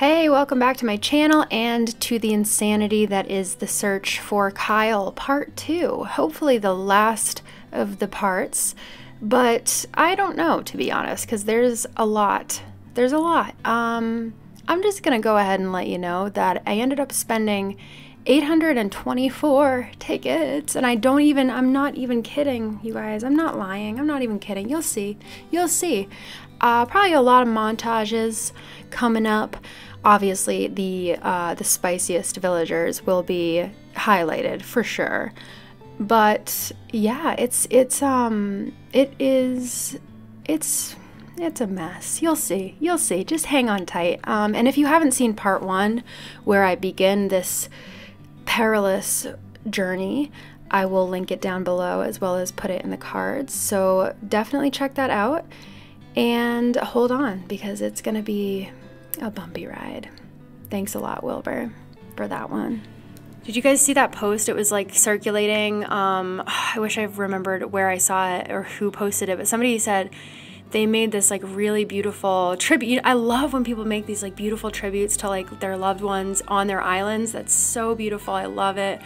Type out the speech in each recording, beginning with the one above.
Hey, welcome back to my channel and to the insanity that is the search for Kyle part 2. Hopefully the last of the parts, but I don't know, to be honest, because there's a lot. I'm just gonna go ahead and let you know that I ended up spending 824 tickets, and I'm not even kidding, you guys. I'm not lying. I'm not even kidding. You'll see. You'll see. Probably a lot of montages coming up. Obviously, the spiciest villagers will be highlighted for sure. But yeah, it's a mess. You'll see. You'll see. Just hang on tight. And if you haven't seen part 1, where I begin this perilous journey, I will link it down below as well as put it in the cards, so definitely check that out and hold on because it's gonna be a bumpy ride. Thanks a lot, Wilbur, for that one. Did you guys see that post? It was like circulating. I wish I remembered where I saw it or who posted it, but somebody said they made this like really beautiful tribute. I love when people make these like beautiful tributes to like their loved ones on their islands. That's so beautiful. I love it.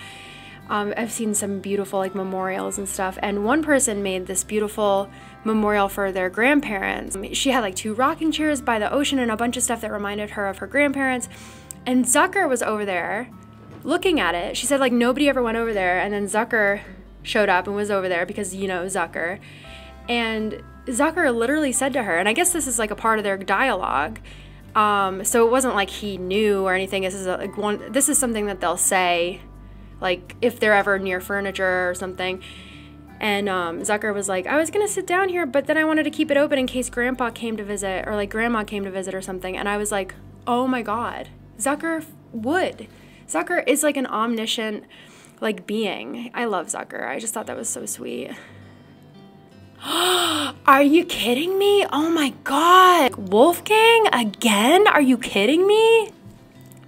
I've seen some beautiful like memorials and stuff. And one person made this beautiful memorial for their grandparents. She had like 2 rocking chairs by the ocean and a bunch of stuff that reminded her of her grandparents. And Zucker was over there looking at it. She said like nobody ever went over there. And then Zucker showed up and was over there because, you know, Zucker. And Zucker literally said to her, and I guess this is like a part of their dialogue, so it wasn't like he knew or anything. This is like this is something that they'll say, like if they're ever near furniture or something. And Zucker was like, I was gonna sit down here, but then I wanted to keep it open in case grandpa came to visit, or like grandma came to visit or something. And I was like, oh my god, Zucker is like an omniscient like being. I love Zucker. I just thought that was so sweet. Are you kidding me? Oh my god. Wolfgang again? Are you kidding me?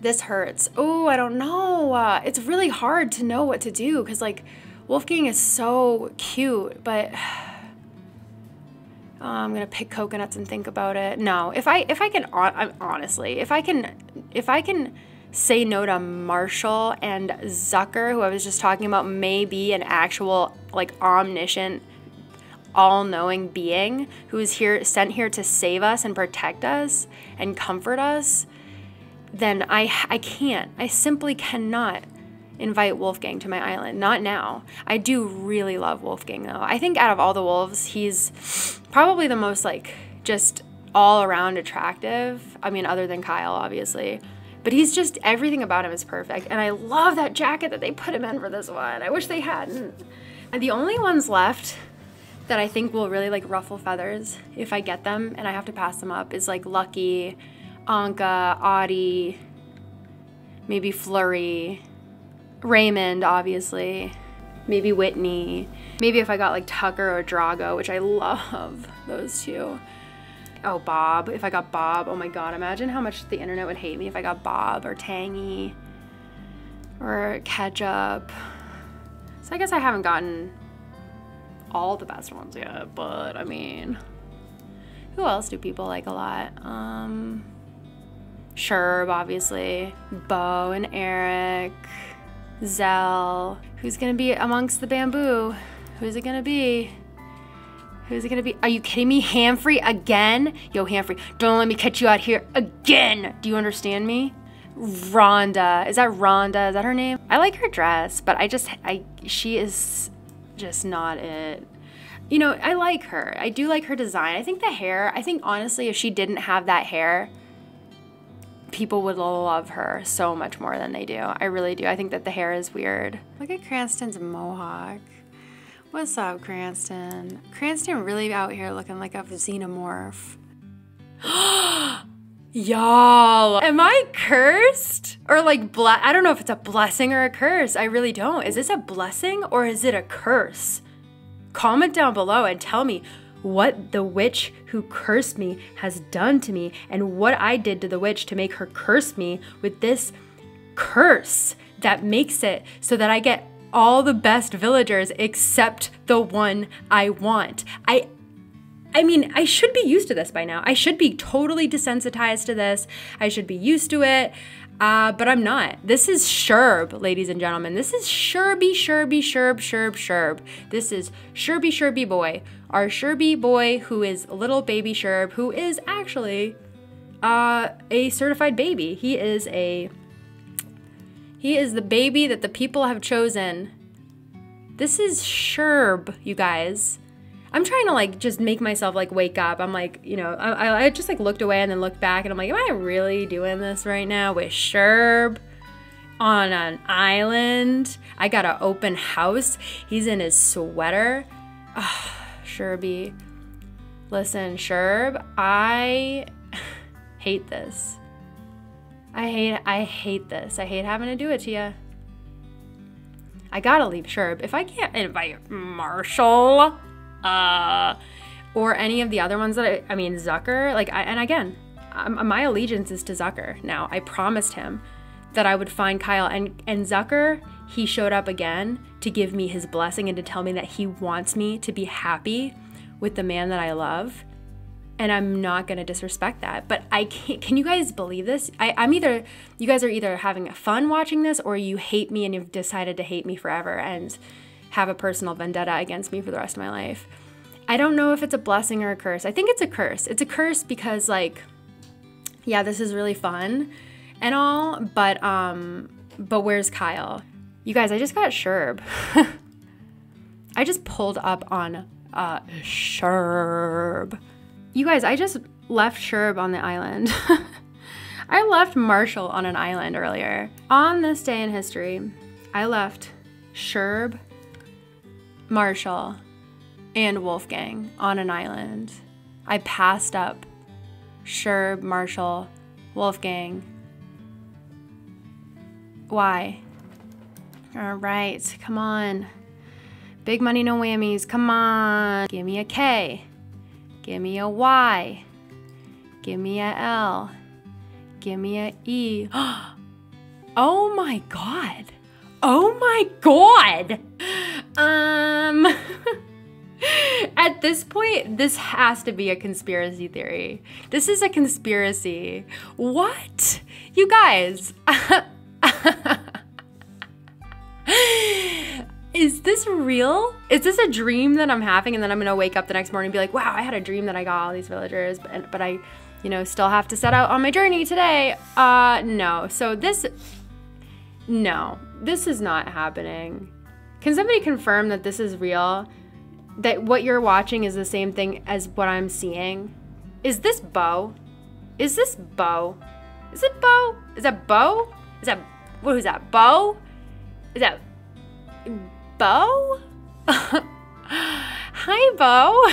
This hurts. Oh, I don't know. It's really hard to know what to do because like Wolfgang is so cute, but I'm gonna pick coconuts and think about it. No, if I can say no to Marshall and Zucker, who I was just talking about, may be an actual like omniscient, all-knowing being who is here, sent here to save us and protect us and comfort us, then I simply cannot invite Wolfgang to my island. Not now. I do really love Wolfgang though. I think out of all the wolves, he's probably the most like just all around attractive. I mean, other than Kyle, obviously. But he's just, everything about him is perfect. And I love that jacket that they put him in for this one. I wish they hadn't. And the only ones left that I think will really like ruffle feathers if I get them and I have to pass them up is like Lucky, Anka, Audie, maybe Flurry, Raymond obviously, maybe Whitney, maybe if I got like Tucker or Drago, which I love those 2. Oh, Bob, if I got Bob, oh my god, imagine how much the internet would hate me if I got Bob or Tangy or Ketchup. So I guess I haven't gotten all the best ones yet, but I mean, who else do people like a lot? Sherb, obviously, Bo and Eric, Zell. Who's gonna be amongst the bamboo? Who's it gonna be? Who's it gonna be? Are you kidding me? Humphrey again? Yo, Humphrey, don't let me catch you out here again. Do you understand me? Rhonda, is that her name? I like her dress, but she is just not it. You know, I like her. I do like her design. I think the hair, I think honestly, if she didn't have that hair, people would love her so much more than they do. I really do. I think that the hair is weird. Look at Cranston's mohawk. What's up, Cranston? Cranston really out here looking like a xenomorph. Y'all, am I cursed? Or like, I don't know if it's a blessing or a curse. I really don't. Is this a blessing or is it a curse? Comment down below and tell me what the witch who cursed me has done to me and what I did to the witch to make her curse me with this curse that makes it so that I get all the best villagers except the one I want. I I mean, I should be used to this by now. I should be totally desensitized to this. I should be used to it, but I'm not. This is Sherb, ladies and gentlemen. This is Sherby. This is Sherby boy. Our Sherby boy, who is little baby Sherb, who is actually a certified baby. He is the baby that the people have chosen. This is Sherb, you guys. I'm trying to like just make myself like wake up. I'm like, you know, I just like looked away and then looked back and I'm like, am I really doing this right now with Sherb on an island? I got an open house. He's in his sweater. Oh, Sherby. Listen, Sherb, I hate this. I hate this. I hate having to do it to you. I gotta leave Sherb. If I can't invite Marshall, or any of the other ones that I mean, Zucker, like, and again, my allegiance is to Zucker now. I promised him that I would find Kyle, and Zucker, he showed up again to give me his blessing and to tell me that he wants me to be happy with the man that I love, and I'm not gonna disrespect that, but I can't. Can you guys believe this? I'm either, you guys are either having fun watching this or you hate me and you've decided to hate me forever and have a personal vendetta against me for the rest of my life. I don't know if it's a blessing or a curse. I think it's a curse. It's a curse because, like, yeah, this is really fun and all, but where's Kyle? You guys, I just got Sherb. I just pulled up on Sherb. You guys, I just left Sherb on the island. I left Marshall on an island earlier. On this day in history, I left Sherb, Marshall, and Wolfgang on an island. I passed up Sherb, Marshall, Wolfgang. Why? All right, come on. Big money, no whammies, come on. Give me a K, give me a Y, give me a L, give me a E. Oh my God. Oh my God. At this point, this has to be a conspiracy theory. This is a conspiracy. What? You guys. Is this real? Is this a dream that I'm having and then I'm gonna wake up the next morning and be like, wow, I had a dream that I got all these villagers, but I, you know, still have to set out on my journey today. No, so this, no, this is not happening. Can somebody confirm that this is real? That what you're watching is the same thing as what I'm seeing? Is this Bo? Is this Bo? Is it Bo? Is that Bo? Is that, what is that, Bo? Is that Bo? Hi, Bo.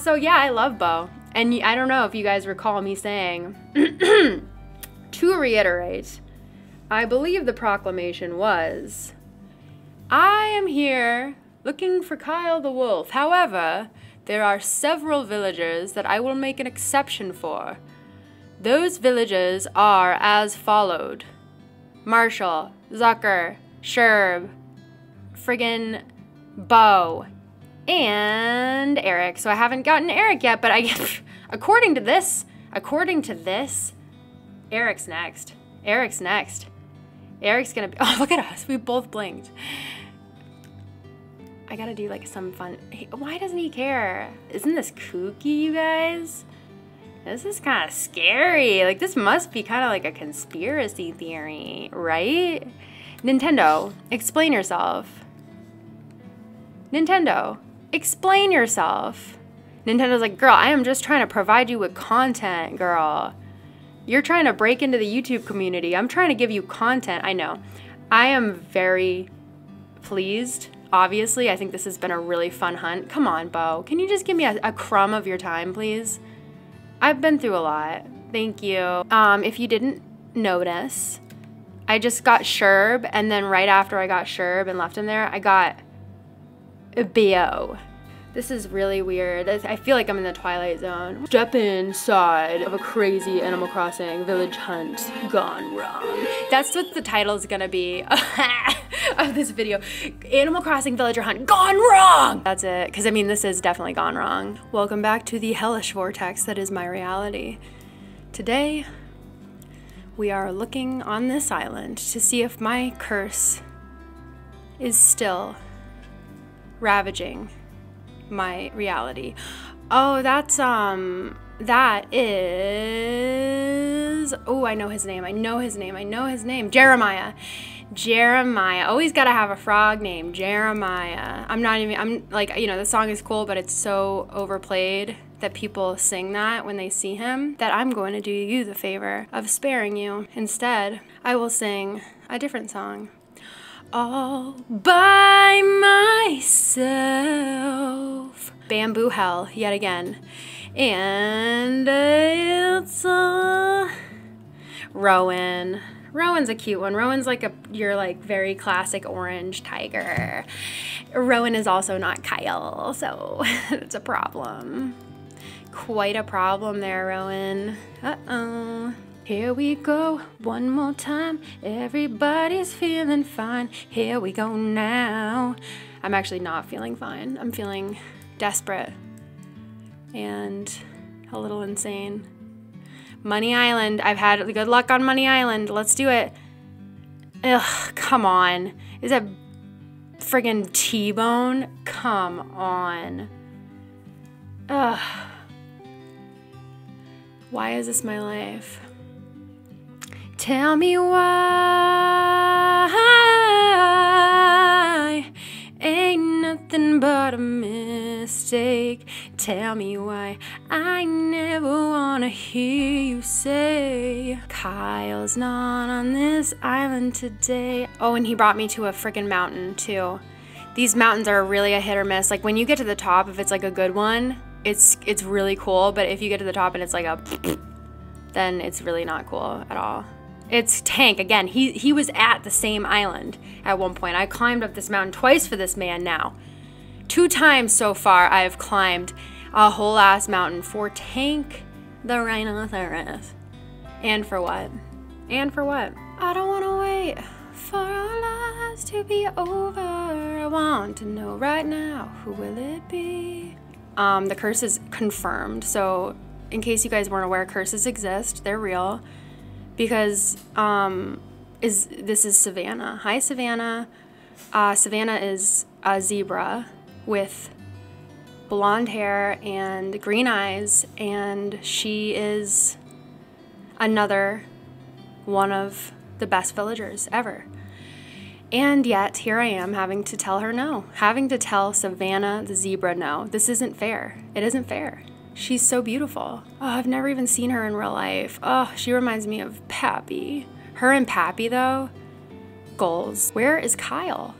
So yeah, I love Bo. And I don't know if you guys recall me saying, to reiterate, I believe the proclamation was, I am here looking for Kyle the wolf. However, there are several villagers that I will make an exception for. Those villagers are as followed: Marshall, Zucker, Sherb, friggin' Bo, and Eric. So I haven't gotten Eric yet, but according to this, Eric's next. Eric's next. Eric's gonna be, oh, look at us, we both blinked. I gotta do like some fun, hey, why doesn't he care? Isn't this kooky, you guys? This is kind of scary. Like, this must be kind of like a conspiracy theory, right? Nintendo, explain yourself. Nintendo, explain yourself. Nintendo's like, girl, I am just trying to provide you with content, girl. You're trying to break into the YouTube community. I'm trying to give you content. I know. I am very pleased, obviously. I think this has been a really fun hunt. Come on, Bo. Can you just give me a crumb of your time, please? I've been through a lot. Thank you. If you didn't notice, I just got Sherb, and then right after I got Sherb and left him there, I got Bo. This is really weird. I feel like I'm in the Twilight Zone. Step inside of a crazy Animal Crossing village hunt gone wrong. That's what the title's gonna be. of this video. Animal Crossing villager hunt gone wrong. That's it, because I mean, this is definitely gone wrong. Welcome back to the hellish vortex that is my reality. Today, we are looking on this island to see if my curse is still ravaging my reality. Oh, that's, that is, oh, I know his name, I know his name, I know his name. Jeremiah. Jeremiah. Always gotta have a frog name. Jeremiah. I'm not even, I'm like, you know, the song is cool, but it's so overplayed that people sing that when they see him, that I'm going to do you the favor of sparing you. Instead, I will sing a different song. All by myself. Bamboo hell, yet again. And it's a Rowan. Rowan's a cute one. Rowan's like a, you're like very classic orange tiger. Rowan is also not Kyle, so it's a problem. Quite a problem there, Rowan. Uh-oh. Here we go, one more time. Everybody's feeling fine. Here we go now. I'm actually not feeling fine. I'm feeling desperate and a little insane. Money Island. I've had good luck on Money Island. Let's do it. Ugh, come on. Is that friggin' T-bone? Come on. Ugh. Why is this my life? Tell me why. Ain't nothing but a mistake. Tell me why. I never wanna hear you say Kyle's not on this island today. Oh, and he brought me to a freaking mountain too. These mountains are really a hit or miss. Like when you get to the top, if it's like a good one, it's really cool, but if you get to the top and it's like a then it's really not cool at all. It's Tank again. He was at the same island at one point. I climbed up this mountain twice for this man now. 2 times so far I have climbed a whole ass mountain for Tank the rhinoceros. And for what? And for what? I don't wanna wait for our lives to be over. I want to know right now, who will it be? The curse is confirmed, so in case you guys weren't aware, curses exist. They're real. Because this is Savannah. Hi, Savannah. Savannah is a zebra with blonde hair and green eyes, and she is another one of the best villagers ever. And yet, here I am having to tell her no. Having to tell Savannah the zebra no. This isn't fair. It isn't fair. She's so beautiful. Oh, I've never even seen her in real life. Oh, she reminds me of Pappy. Her and Pappy, though, goals. Where is Kyle?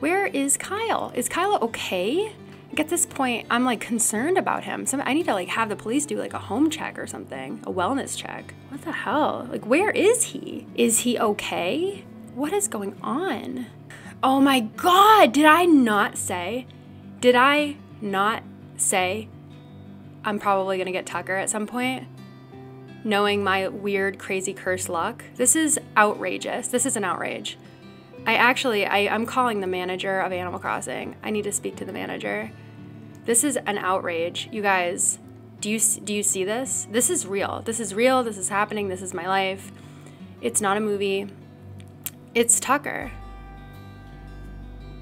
Where is Kyle? Is Kyle okay? At this point, I'm like concerned about him. So I need to like have the police do like a home check or something, a wellness check. What the hell? Like, where is he? Is he okay? What is going on? Oh my God, did I not say I'm probably gonna get Tucker at some point, knowing my weird, crazy curse luck? This is outrageous. This is an outrage. I'm calling the manager of Animal Crossing. I need to speak to the manager. This is an outrage. You guys, do you see this? This is real. This is real. This is happening. This is my life. It's not a movie. It's Tucker.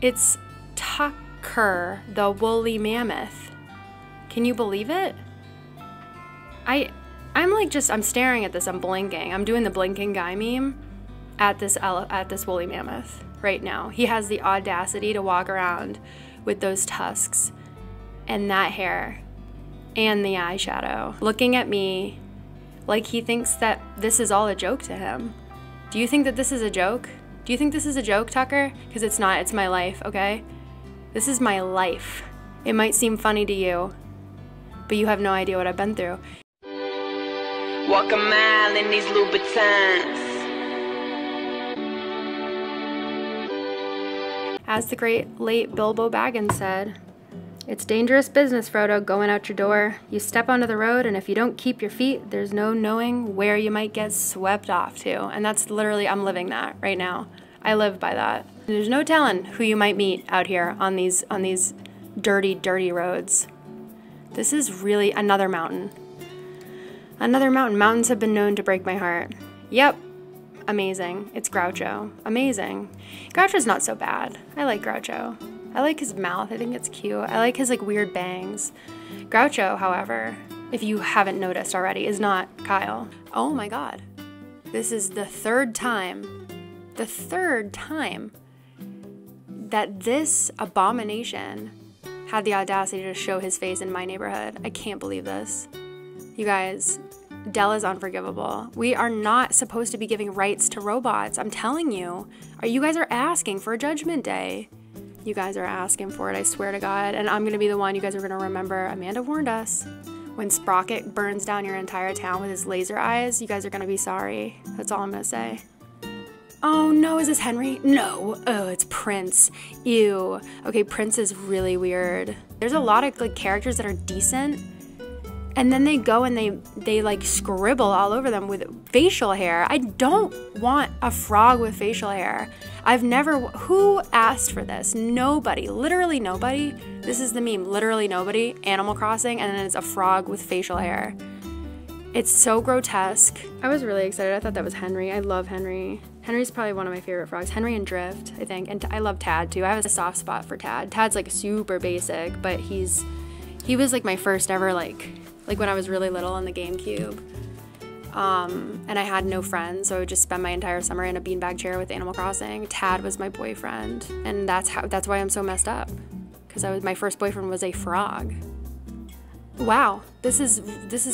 It's Tucker, the woolly mammoth. Can you believe it? I'm like just, I'm staring at this, I'm blinking. I'm doing the blinking guy meme at this woolly mammoth right now. He has the audacity to walk around with those tusks and that hair and the eyeshadow, looking at me like he thinks that this is all a joke to him. Do you think that this is a joke? Do you think this is a joke, Tucker? Because it's not, it's my life, okay? This is my life. It might seem funny to you, but you have no idea what I've been through. Walk a mile in these Louboutins. As the great late Bilbo Baggins said, it's dangerous business, Frodo, going out your door. You step onto the road, and if you don't keep your feet, there's no knowing where you might get swept off to. And that's literally, I'm living that right now. I live by that. There's no telling who you might meet out here on these dirty, dirty roads. This is really another mountain. Another mountain. Mountains have been known to break my heart. Yep. Amazing. It's Groucho. Amazing. Groucho's not so bad. I like Groucho. I like his mouth. I think it's cute. I like his like weird bangs. Groucho, however, if you haven't noticed already, is not Kyle. Oh my God. This is the third time. The third time that this abomination had the audacity to show his face in my neighborhood. I can't believe this. You guys, Dell is unforgivable. We are not supposed to be giving rights to robots. I'm telling you. You guys are asking for a judgment day. You guys are asking for it, I swear to God. And I'm going to be the one you guys are going to remember. Amanda warned us. When Sprocket burns down your entire town with his laser eyes, you guys are going to be sorry. That's all I'm going to say. Oh no, is this Henry? No. Oh, it's Prince. Ew. Okay, Prince is really weird. There's a lot of like characters that are decent, and then they go and they like scribble all over them with facial hair. I don't want a frog with facial hair. I've never... Who asked for this? Nobody. Literally nobody. This is the meme. Literally nobody. Animal Crossing, and then it's a frog with facial hair. It's so grotesque. I was really excited. I thought that was Henry. I love Henry. Henry's probably one of my favorite frogs. Henry and Drift, I think. And I love Tad too. I have a soft spot for Tad. Tad's like super basic, but he was like my first ever like when I was really little on the GameCube. And I had no friends, so I would just spend my entire summer in a beanbag chair with Animal Crossing. Tad was my boyfriend, and that's why I'm so messed up. Because my first boyfriend was a frog. Wow, this is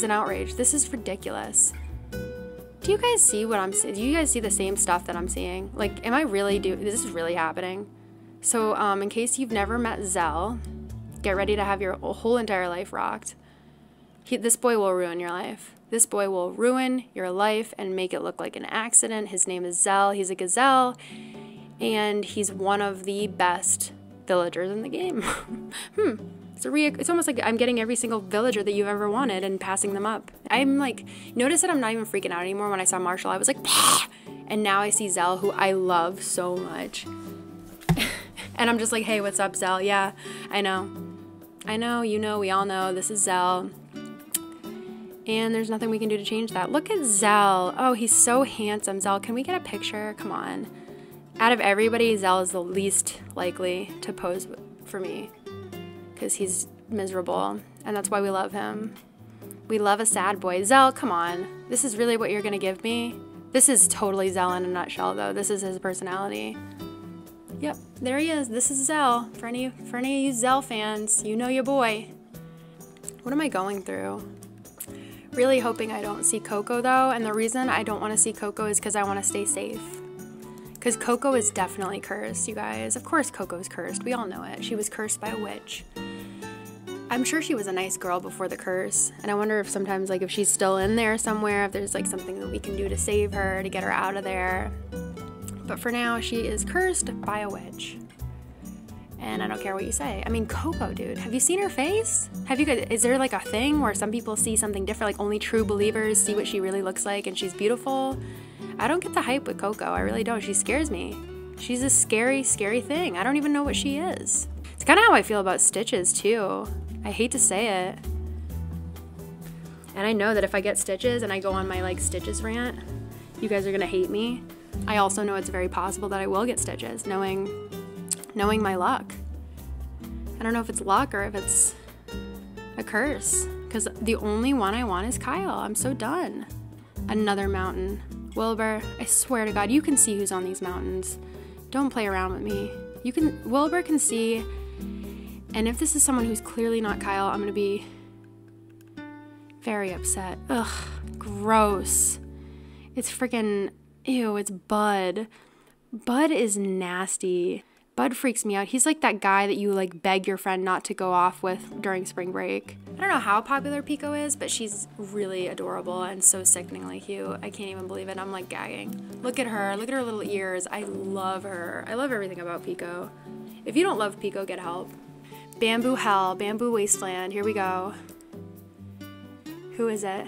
an outrage. This is ridiculous. Do you guys see what I'm seeing? Do you guys see the same stuff that I'm seeing? Like, am I really this is really happening? So, in case you've never met Zell, get ready to have your whole entire life rocked. This boy will ruin your life. This boy will ruin your life and make it look like an accident. His name is Zell. He's a gazelle, and he's one of the best villagers in the game. It's almost like I'm getting every single villager that you've ever wanted and passing them up. I'm like, notice that I'm not even freaking out anymore. When I saw Marshall, I was like, bah! And now I see Zell, who I love so much. And I'm just like, hey, what's up, Zell? Yeah, I know. I know, you know, we all know, this is Zell. And there's nothing we can do to change that. Look at Zell. Oh, he's so handsome. Zell, can we get a picture? Come on. Out of everybody, Zell is the least likely to pose for me. Because he's miserable, and that's why we love him. We love a sad boy. Zell, come on. This is really what you're gonna give me? This is totally Zell in a nutshell, though. This is his personality. Yep, there he is. This is Zell. For any of you Zell fans, you know your boy. What am I going through? Really hoping I don't see Coco, though, and the reason I don't want to see Coco is because I want to stay safe. Because Coco is definitely cursed, you guys. Of course Coco's cursed. We all know it. She was cursed by a witch. I'm sure she was a nice girl before the curse. And I wonder if sometimes, like, if she's still in there somewhere, if there's, like, something that we can do to save her, to get her out of there. But for now, she is cursed by a witch. And I don't care what you say. I mean, Coco, dude. Have you seen her face? Have you guys... Is there, like, a thing where some people see something different? Like, only true believers see what she really looks like, and she's beautiful? I don't get the hype with Coco. I really don't. She scares me. She's a scary, scary thing. I don't even know what she is. It's kind of how I feel about Stitches, too. I hate to say it. And I know that if I get Stitches and I go on my, like, Stitches rant, you guys are going to hate me. I also know it's very possible that I will get Stitches, knowing my luck. I don't know if it's luck or if it's a curse. Because the only one I want is Kyle. I'm so done. Another mountain. Wilbur, I swear to God, you can see who's on these mountains. Don't play around with me. Wilbur can see, and if this is someone who's clearly not Kyle, I'm gonna be very upset. Ugh, gross. It's freaking, ew, it's Bud. Bud is nasty. Bud freaks me out. He's like that guy that you like beg your friend not to go off with during spring break. I don't know how popular Pico is, but she's really adorable and so sickeningly cute. I can't even believe it. I'm like gagging. Look at her little ears. I love her. I love everything about Pico. If you don't love Pico, get help. Bamboo Hell, Bamboo Wasteland. Here we go. Who is it?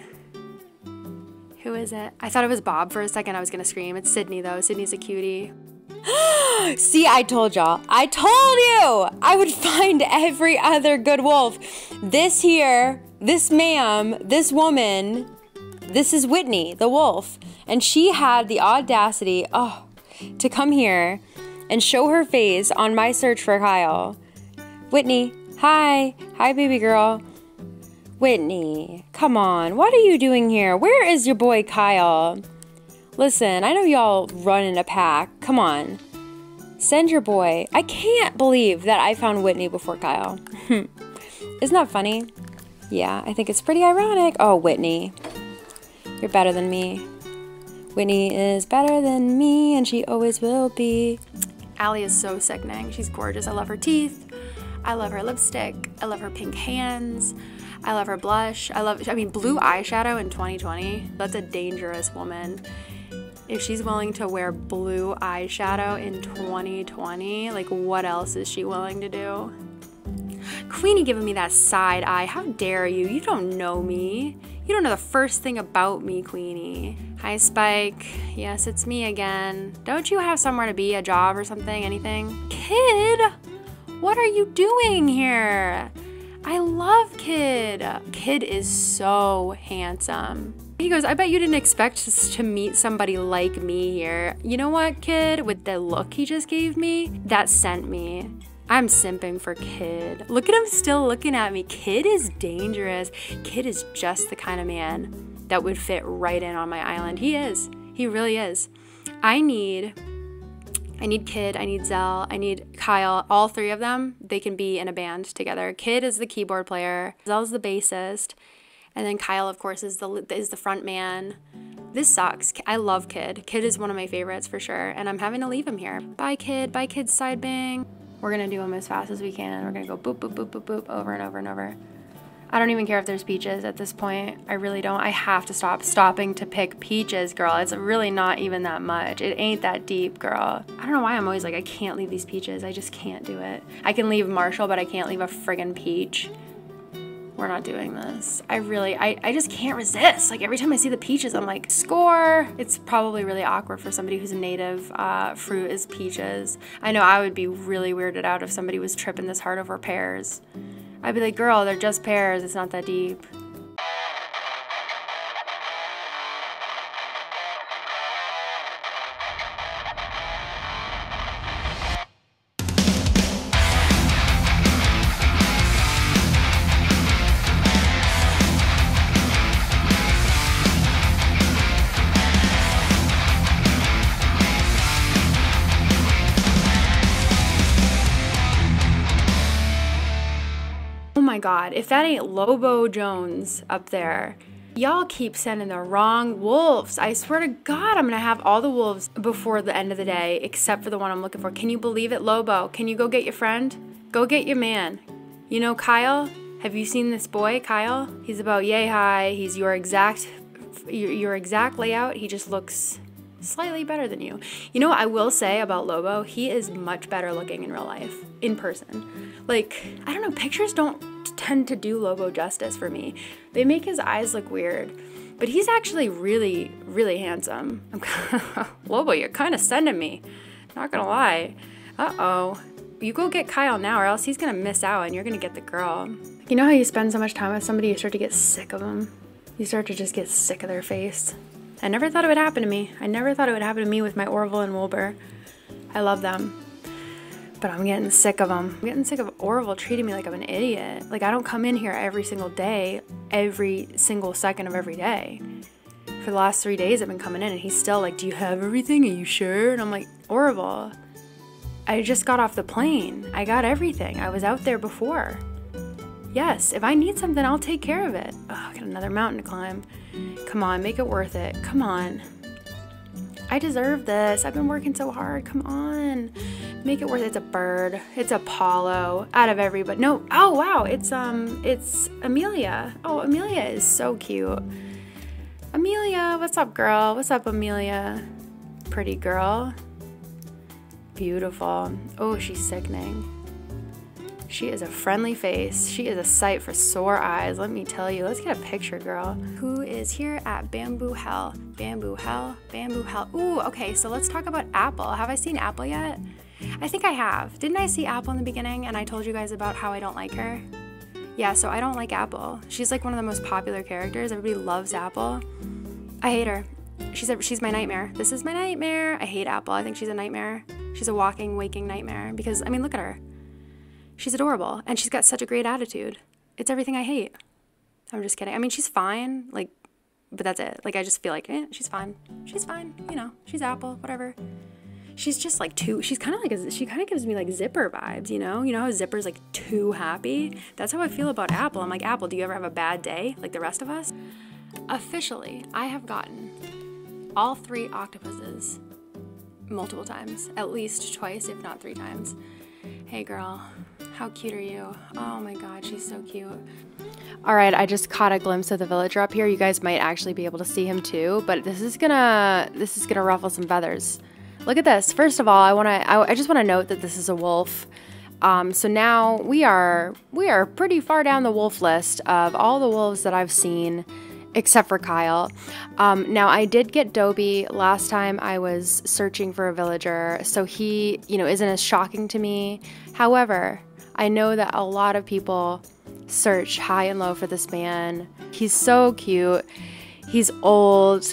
Who is it? I thought it was Bob for a second. I was gonna scream. It's Sydney though. Sydney's a cutie. See, I told y'all. I told you I would find every other good wolf. This here, this ma'am, this woman, this is Whitney, the wolf. And she had the audacity, to come here and show her face on my search for Kyle. Whitney, hi. Hi, baby girl. Whitney, come on. What are you doing here? Where is your boy Kyle? Listen, I know y'all run in a pack. Come on. Send your boy. I can't believe that I found Whitney before Kyle. Isn't that funny? Yeah, I think it's pretty ironic. Oh, Whitney. You're better than me. Whitney is better than me, and she always will be. Allie is so sickening. She's gorgeous. I love her teeth. I love her lipstick. I love her pink hands. I love her blush. I mean, blue eyeshadow in 2020. That's a dangerous woman. If she's willing to wear blue eyeshadow in 2020, like, what else is she willing to do? Queenie giving me that side eye. How dare you? You don't know me. You don't know the first thing about me, Queenie. Hi, Spike. Yes, it's me again. Don't you have somewhere to be? A job or something? Anything? Kid, what are you doing here? I love Kid. Kid is so handsome. He goes, I bet you didn't expect to meet somebody like me here. You know what, Kid? With the look he just gave me, that sent me. I'm simping for Kid. Look at him still looking at me. Kid is dangerous. Kid is just the kind of man that would fit right in on my island. He is. He really is. I need Kid, I need Zell, I need Kyle, all three of them, they can be in a band together. Kid is the keyboard player, Zell's the bassist, and then Kyle, of course, is the front man. This sucks. I love Kid. Kid is one of my favorites for sure, and I'm having to leave him here. Bye, Kid. Bye, Kid's side bang. We're going to do them as fast as we can, and we're going to go boop, boop, boop, boop, boop, over and over and over. I don't even care if there's peaches at this point. I really don't. I have to stop stopping to pick peaches, girl. It's really not even that much. It ain't that deep, girl. I don't know why I'm always like, I can't leave these peaches. I just can't do it. I can leave Marshall, but I can't leave a friggin' peach. We're not doing this. I just can't resist. Like, every time I see the peaches, I'm like, score. It's probably really awkward for somebody whose native fruit is peaches. I know I would be really weirded out if somebody was tripping this hard over pears. I'd be like, girl, they're just pears, it's not that deep. God, if that ain't Lobo Jones up there. Y'all keep sending the wrong wolves. I swear to God, I'm gonna have all the wolves before the end of the day, except for the one I'm looking for. Can you believe it, Lobo? Can you go get your friend? Go get your man. You know, Kyle, have you seen this boy, Kyle? He's about yay high. He's your exact layout. He just looks slightly better than you. You know what I will say about Lobo? He is much better looking in real life, in person. Like, I don't know, pictures don't tend to do Lobo justice for me. They make his eyes look weird, but he's actually really, really handsome. Lobo, you're kind of sending me. Not gonna lie. Uh-oh. You go get Kyle now or else he's gonna miss out and you're gonna get the girl. You know how you spend so much time with somebody, you start to get sick of them. You start to just get sick of their face. I never thought it would happen to me. I never thought it would happen to me with my Orville and Wilbur. I love them. But I'm getting sick of them. I'm getting sick of Orville treating me like I'm an idiot. Like, I don't come in here every single day, every single second of every day. For the last 3 days, I've been coming in and he's still like, do you have everything? Are you sure? And I'm like, Orville, I just got off the plane. I got everything. I was out there before. Yes, if I need something, I'll take care of it. Oh, I got another mountain to climb. Come on, make it worth it. Come on. I deserve this. I've been working so hard. Come on. Make it worth it. It's a bird. It's Apollo. Out of everybody. No. Oh, wow. It's Amelia. Oh, Amelia is so cute. Amelia, what's up, girl? What's up, Amelia? Pretty girl. Beautiful. Oh, she's sickening. She is a friendly face. She is a sight for sore eyes. Let me tell you. Let's get a picture, girl. Who is here at Bamboo Hell? Bamboo Hell? Bamboo Hell. Ooh, okay, so let's talk about Apple. Have I seen Apple yet? I think I have. Didn't I see Apple in the beginning and I told you guys about how I don't like her? Yeah, so I don't like Apple. She's like one of the most popular characters. Everybody loves Apple. I hate her. She's my nightmare. This is my nightmare. I hate Apple. I think she's a nightmare. She's a walking, waking nightmare because, I mean, look at her. She's adorable and she's got such a great attitude. It's everything I hate. I'm just kidding. I mean, she's fine, like, but that's it. Like, I just feel like, eh, she's fine. She's fine, you know, she's Apple, whatever. She's just like too, she's kind of like, she kind of gives me like Zipper vibes, you know? You know how Zipper's like too happy? That's how I feel about Apple. I'm like, Apple, do you ever have a bad day like the rest of us? Officially, I have gotten all three octopuses multiple times, at least twice, if not three times. Hey girl, how cute are you? Oh my God, she's so cute. All right, I just caught a glimpse of the villager up here. You guys might actually be able to see him too, but this is gonna ruffle some feathers. Look at this. First of all, I just want to note that this is a wolf. So now we are pretty far down the wolf list of all the wolves that I've seen, except for Kyle. Now I did get Dobie last time I was searching for a villager, so he, you know, isn't as shocking to me. However, I know that a lot of people search high and low for this man. He's so cute. He's old.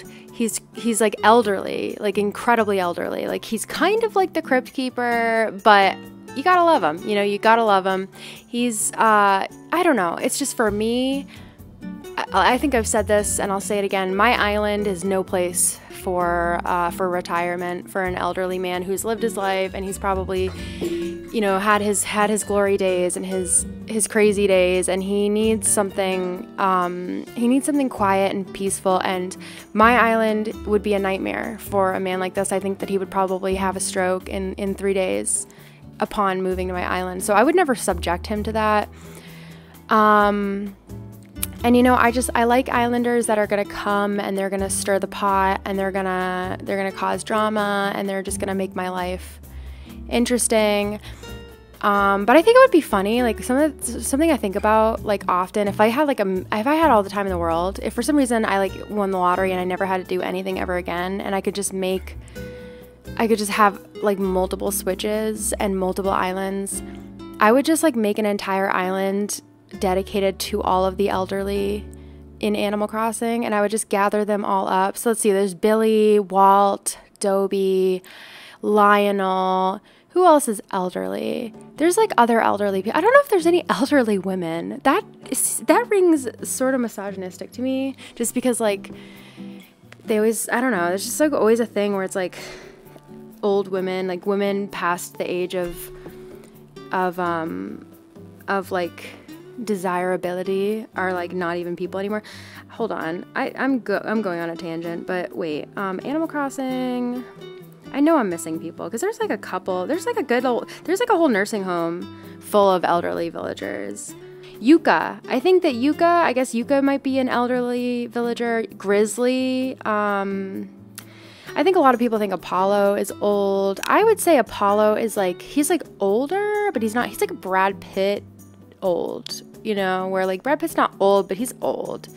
He's like elderly, like incredibly elderly. Like he's kind of like the Crypt Keeper, but you gotta love him. You know, you gotta love him. He's, I don't know. It's just for me, I think I've said this and I'll say it again. My island is no place for retirement, for an elderly man who's lived his life and he's probably, you know, had his glory days and his crazy days, and he needs something quiet and peaceful, and my island would be a nightmare for a man like this. I think that he would probably have a stroke in 3 days upon moving to my island, so I would never subject him to that. And you know, I like islanders that are gonna come and they're gonna stir the pot and they're gonna cause drama and they're just gonna make my life interesting. But I think it would be funny, like something I think about like often. If I had all the time in the world, if for some reason I like won the lottery and I never had to do anything ever again, and I could just have like multiple switches and multiple islands, I would just like make an entire island dedicated to all of the elderly in Animal Crossing, and I would just gather them all up. So let's see, there's Billy, Walt, Dobie, Lionel. Who else is elderly? There's like other elderly people. I don't know if there's any elderly women. That rings sort of misogynistic to me, just because like they always, I don't know, there's just like always a thing where it's like old women, like women past the age of like desirability are like not even people anymore. Hold on, I'm going on a tangent, but wait, Animal Crossing, I know I'm missing people because there's like a couple, there's like a whole nursing home full of elderly villagers. Yuka, I think that Yuka might be an elderly villager. Grizzly, I think a lot of people think Apollo is old. I would say Apollo is like, he's like older, but he's not, he's like Brad Pitt old, you know, where like Brad Pitt's not old, but he's old,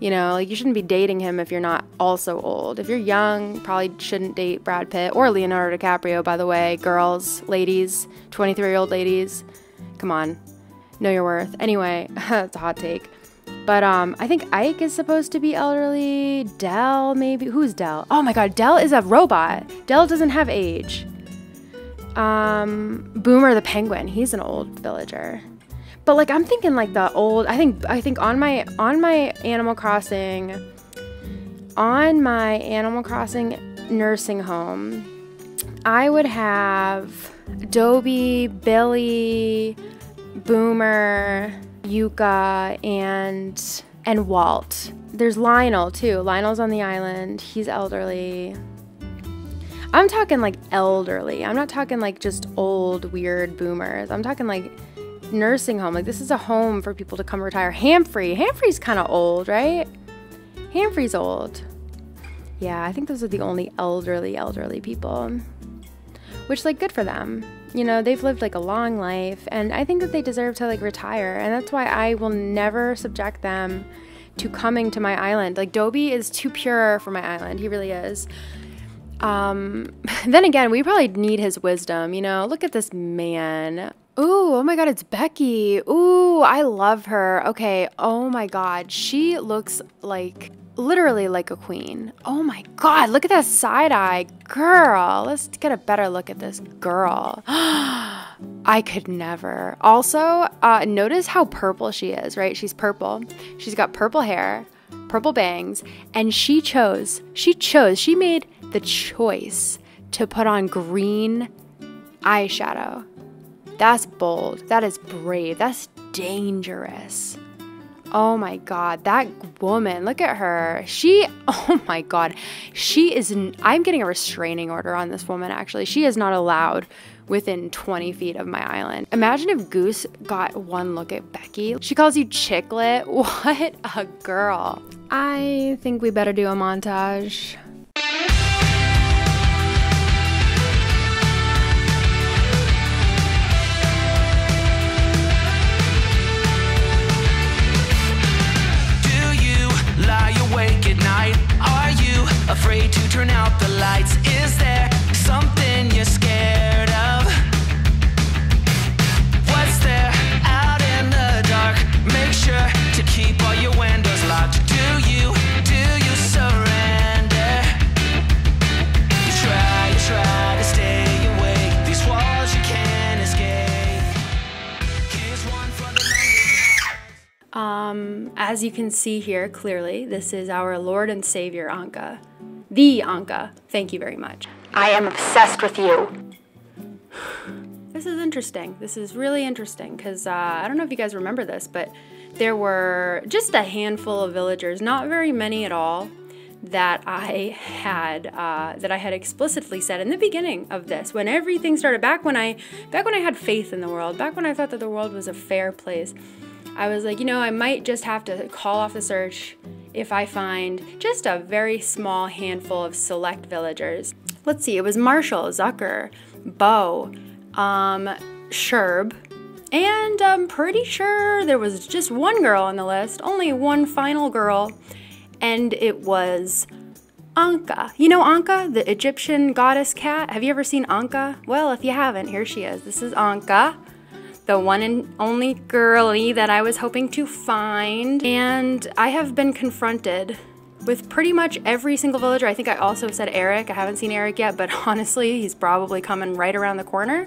you know, like you shouldn't be dating him if you're not also old. If you're young, probably shouldn't date Brad Pitt or Leonardo DiCaprio, by the way. Girls, ladies, 23-year-old ladies, come on, know your worth. Anyway, it's a hot take, but I think Ike is supposed to be elderly. Dell, maybe. Who's Dell? Oh my God, Dell is a robot. Dell doesn't have age. Boomer the penguin, he's an old villager. But like I'm thinking like the old, I think on my Animal Crossing nursing home, I would have Dobie, Billy, Boomer, Yuka, and Walt. There's Lionel too. Lionel's on the island. He's elderly. I'm talking like elderly. I'm not talking like just old weird boomers. I'm talking like nursing home, like this is a home for people to come retire. Humphrey's kind of old, right? Humphrey's old. Yeah, I think those are the only elderly people, which like good for them, you know, they've lived like a long life and I think that they deserve to like retire, and that's why I will never subject them to coming to my island. Like Dobie is too pure for my island, he really is. Then again, we probably need his wisdom, you know? Look at this man. Ooh, oh my God, it's Becky. Ooh, I love her. Okay, oh my God. She looks like, literally like a queen. Oh my God, look at that side eye. Girl, let's get a better look at this girl. I could never. Also, notice how purple she is, right? She's purple. She's got purple hair, purple bangs, and she made the choice to put on green eyeshadow. That's bold. That is brave. That's dangerous. Oh my God, that woman, look at her. She, oh my God, she is, I'm getting a restraining order on this woman, actually. She is not allowed within 20 feet of my island. Imagine if Goose got one look at Becky. She calls you Chicklet. What a girl. I think we better do a montage. Afraid to turn out the lights. Is there something you're scared of? What's there out in the dark? Make sure to keep all your windows locked. Do you surrender? You try to stay awake. These walls you can't escape. Here's one for the as you can see here clearly, this is our Lord and Savior Anka. The Anka. Thank you very much. I am obsessed with you. This is interesting. This is really interesting because I don't know if you guys remember this, but there were just a handful of villagers, not very many at all, that I had explicitly said in the beginning of this, when everything started, back when I had faith in the world, back when I thought that the world was a fair place. I was like, you know, I might just have to call off the search if I find just a very small handful of select villagers. Let's see, it was Marshall, Zucker, Bo, Sherb, and I'm pretty sure there was just one girl on the list, only one final girl, and it was Anka. You know Anka, the Egyptian goddess cat? Have you ever seen Anka? Well, if you haven't, here she is. This is Anka. The one and only girly that I was hoping to find. And I have been confronted with pretty much every single villager. I think I also said Eric. I haven't seen Eric yet, but honestly, he's probably coming right around the corner.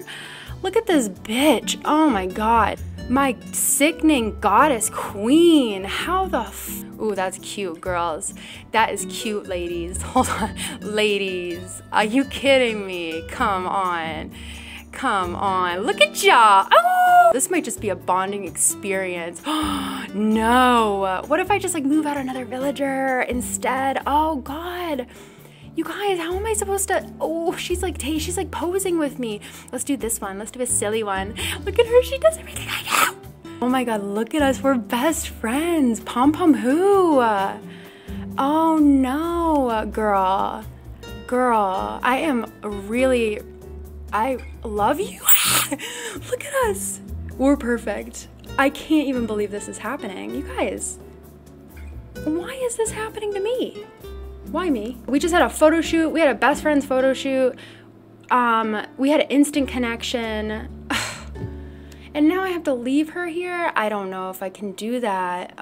Look at this bitch. Oh my God. My sickening goddess queen. How the f— ooh, that's cute, girls. That is cute, ladies. Hold on. Ladies, are you kidding me? Come on. Come on, look at y'all. Oh! This might just be a bonding experience. No, what if I just like move out another villager instead? Oh God, you guys, how am I supposed to? Oh, she's like posing with me. Let's do this one, let's do a silly one. Look at her, she does everything I do. Oh my God, look at us, we're best friends. Pom-pom who? Oh no, girl. Girl, I am really, I love you. Look at us. We're perfect. I can't even believe this is happening. You guys, why is this happening to me? Why me? We just had a photo shoot. We had a best friends photo shoot. We had an instant connection. And now I have to leave her here? I don't know if I can do that.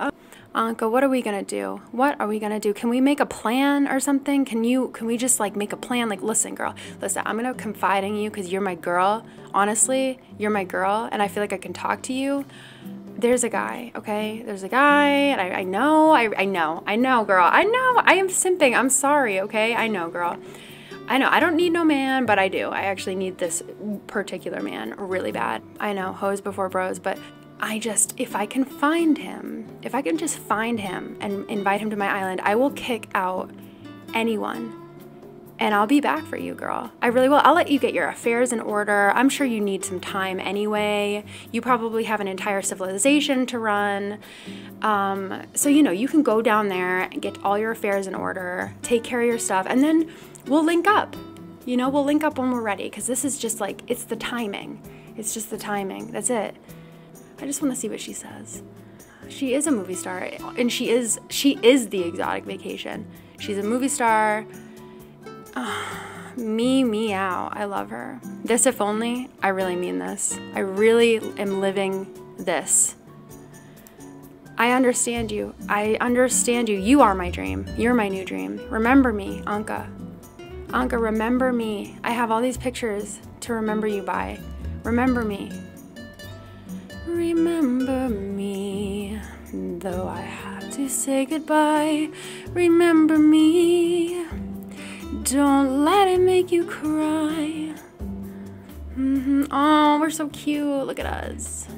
Anka, what are we gonna do? What are we gonna do? Can we make a plan or something? Can we just like make a plan? Like, listen, girl, listen, I'm gonna confide in you because you're my girl. Honestly, you're my girl and I feel like I can talk to you. There's a guy, okay? There's a guy and I know, girl. I know, I am simping. I'm sorry, okay? I know, girl. I know, I don't need no man, but I do. I actually need this particular man really bad. I know, hoes before bros, but I just, if I can just find him and invite him to my island, I will kick out anyone. And I'll be back for you, girl. I really will. I'll let you get your affairs in order. I'm sure you need some time anyway. You probably have an entire civilization to run. So, you know, you can go down there and get all your affairs in order, take care of your stuff, and then we'll link up. You know, we'll link up when we're ready because this is just like, it's the timing. It's just the timing. That's it. I just want to see what she says. She is a movie star and she is the exotic vacation. She's a movie star. Oh, Meow. I love her. This if only, I really mean this. I really am living this. I understand you. I understand you. You are my dream. You're my new dream. Remember me, Anka. Anka, remember me. I have all these pictures to remember you by. Remember me. Remember me, though I have to say goodbye. Remember me. Don't let it make you cry. Oh, we're so cute. Look at us.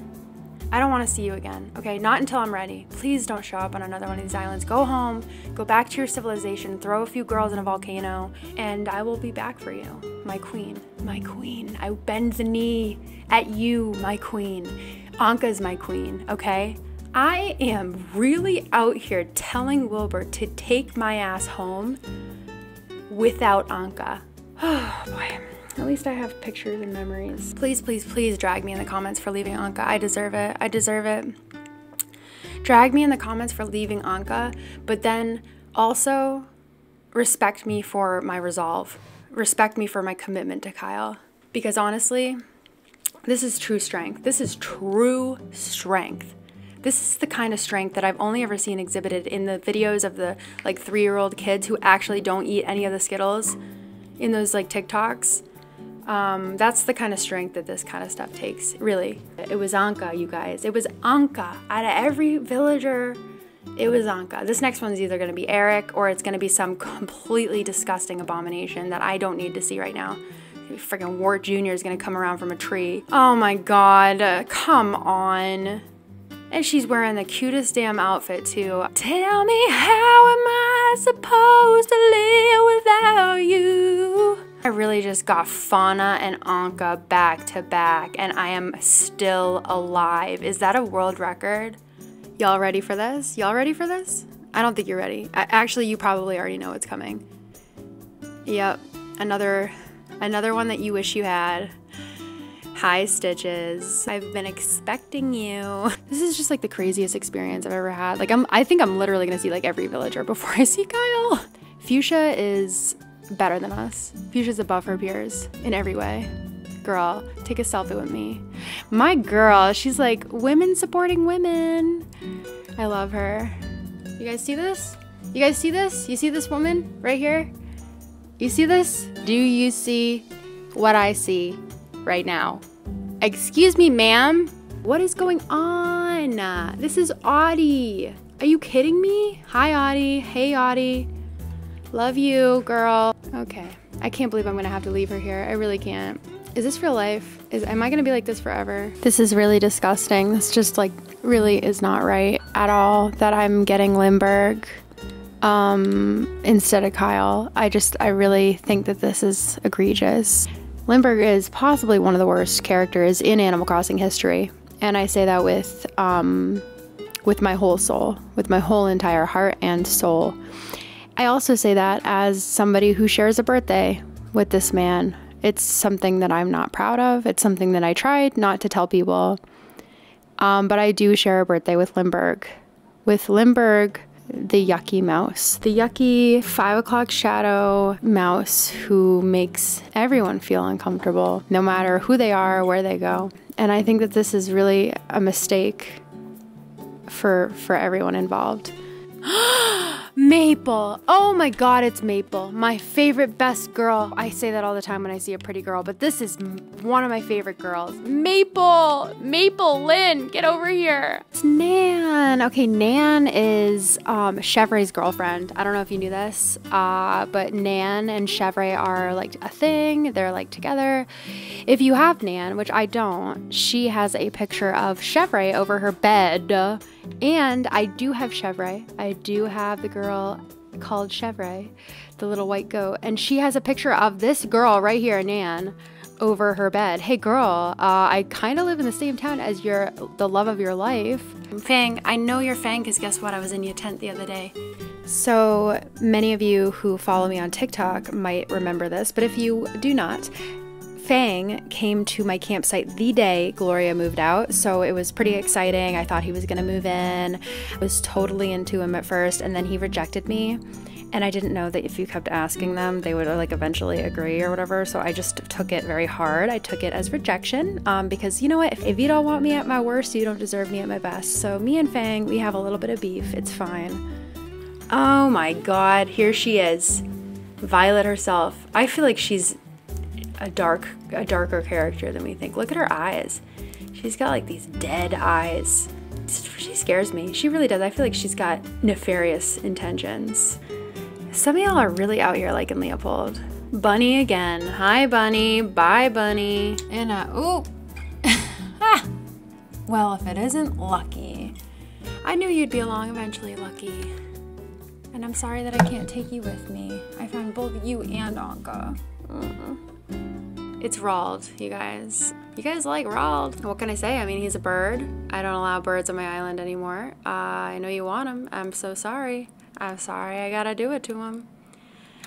I don't want to see you again, okay? Not until I'm ready. Please don't show up on another one of these islands. Go home, go back to your civilization, throw a few girls in a volcano, and I will be back for you, my queen. My queen. I bend the knee at you, my queen. Anka's my queen, okay? I am really out here telling Wilbur to take my ass home without Anka. Oh, boy. At least I have pictures and memories. Please, please, please drag me in the comments for leaving Anka. I deserve it. I deserve it. Drag me in the comments for leaving Anka, but then also respect me for my resolve. Respect me for my commitment to Kyle. Because honestly, this is true strength. This is true strength. This is the kind of strength that I've only ever seen exhibited in the videos of the like 3-year-old kids who actually don't eat any of the Skittles in those like TikToks. That's the kind of strength that this kind of stuff takes, really. It was Anka, you guys. It was Anka. Out of every villager, it was Anka. This next one's either gonna be Eric or it's gonna be some completely disgusting abomination that I don't need to see right now. Freaking Wart Jr. is gonna come around from a tree. Oh my God, come on. And she's wearing the cutest damn outfit too. Tell me, how am I supposed to live without you? I really just got Fauna and Anka back to back, and I am still alive. Is that a world record? Y'all ready for this? Y'all ready for this? I don't think you're ready. Actually, you probably already know what's coming. Yep, another one that you wish you had. Hi, Stitches. I've been expecting you. This is just like the craziest experience I've ever had. Like, I think I'm literally gonna see like every villager before I see Kyle. Fuchsia is better than us. Fuchsia's above her peers in every way. Girl, take a selfie with me. My girl, she's like women supporting women. I love her. You guys see this? You guys see this? You see this woman right here? You see this? Do you see what I see right now? Excuse me, ma'am. What is going on? This is Audie. Are you kidding me? Hi, Audie. Hey, Audie. Love you, girl. Okay, I can't believe I'm gonna have to leave her here. I really can't. Is this real life? Am I gonna be like this forever? This is really disgusting. This just like really is not right at all that I'm getting Limburg instead of Kyle. I really think that this is egregious. Limburg is possibly one of the worst characters in Animal Crossing history, and I say that with my whole soul, with my whole entire heart and soul. I also say that as somebody who shares a birthday with this man. It's something that I'm not proud of. It's something that I tried not to tell people. But I do share a birthday with Limburg. With Limburg, the yucky mouse. The yucky 5 o'clock shadow mouse who makes everyone feel uncomfortable, no matter who they are or where they go. And I think that this is really a mistake for everyone involved. Maple. Oh my God, it's Maple. My favorite best girl. I say that all the time when I see a pretty girl, but this is one of my favorite girls. Maple! Maple Lynn, get over here. It's Nan. Okay, Nan is Chevrey's girlfriend. I don't know if you knew this, but Nan and Chevrey are like a thing. They're like together. If you have Nan, which I don't, she has a picture of Chevrey over her bed. And I do have Chevrey. I do have the girl called Chevrey, the little white goat. And she has a picture of this girl right here, Nan, over her bed. Hey girl, I kind of live in the same town as the love of your life. Fang, I know you're Fang because guess what? I was in your tent the other day. So many of you who follow me on TikTok might remember this, but if you do not, Fang came to my campsite the day Gloria moved out, so it was pretty exciting. I thought he was gonna move in. I was totally into him at first, and then he rejected me. and I didn't know that if you kept asking them, they would like eventually agree or whatever. So I just took it very hard. I took it as rejection because you know what? If you don't want me at my worst, you don't deserve me at my best. So me and Fang, we have a little bit of beef. It's fine. Oh my God, here she is. Violet herself. I feel like she's a darker character than we think. Look at her eyes. She's got like these dead eyes. She scares me. She really does. I feel like she's got nefarious intentions. Some of y'all are really out here liking Leopold. Bunny again. Hi, Bunny. Bye, Bunny. And ooh. Well, if it isn't Lucky. I knew you'd be along eventually, Lucky. And I'm sorry that I can't take you with me. I found both you and Anka. It's Rald, you guys. You guys like Rald. What can I say? I mean, he's a bird. I don't allow birds on my island anymore. I know you want him. I'm so sorry. I'm sorry I gotta do it to him.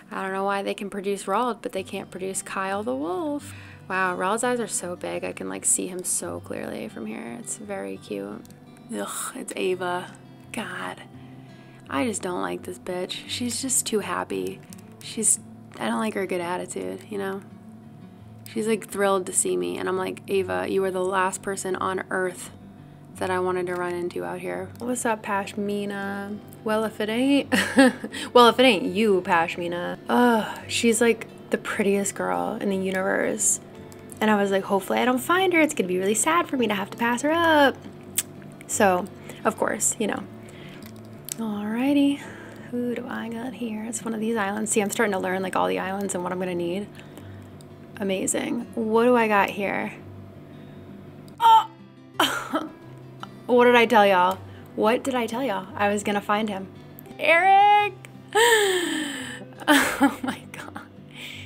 I don't know why they can produce Rald, but they can't produce Kyle the wolf. Wow, Rald's eyes are so big. I can like see him so clearly from here. It's very cute. Ugh, it's Ava. God, I just don't like this bitch. She's just too happy. I don't like her good attitude, you know? She's like thrilled to see me, and I'm like, Ava, you were the last person on earth that I wanted to run into out here. What's up, Pashmina? Well, if it ain't, well, if it ain't you, Pashmina. Oh, she's like the prettiest girl in the universe. And I was like, hopefully I don't find her. It's gonna be really sad for me to have to pass her up. So, of course, you know. Alrighty, who do I got here? It's one of these islands. See, I'm starting to learn like all the islands and what I'm gonna need. Amazing. What do I got here? Oh! What did I tell y'all? What did I tell y'all? I was gonna find him. Eric! Oh my God.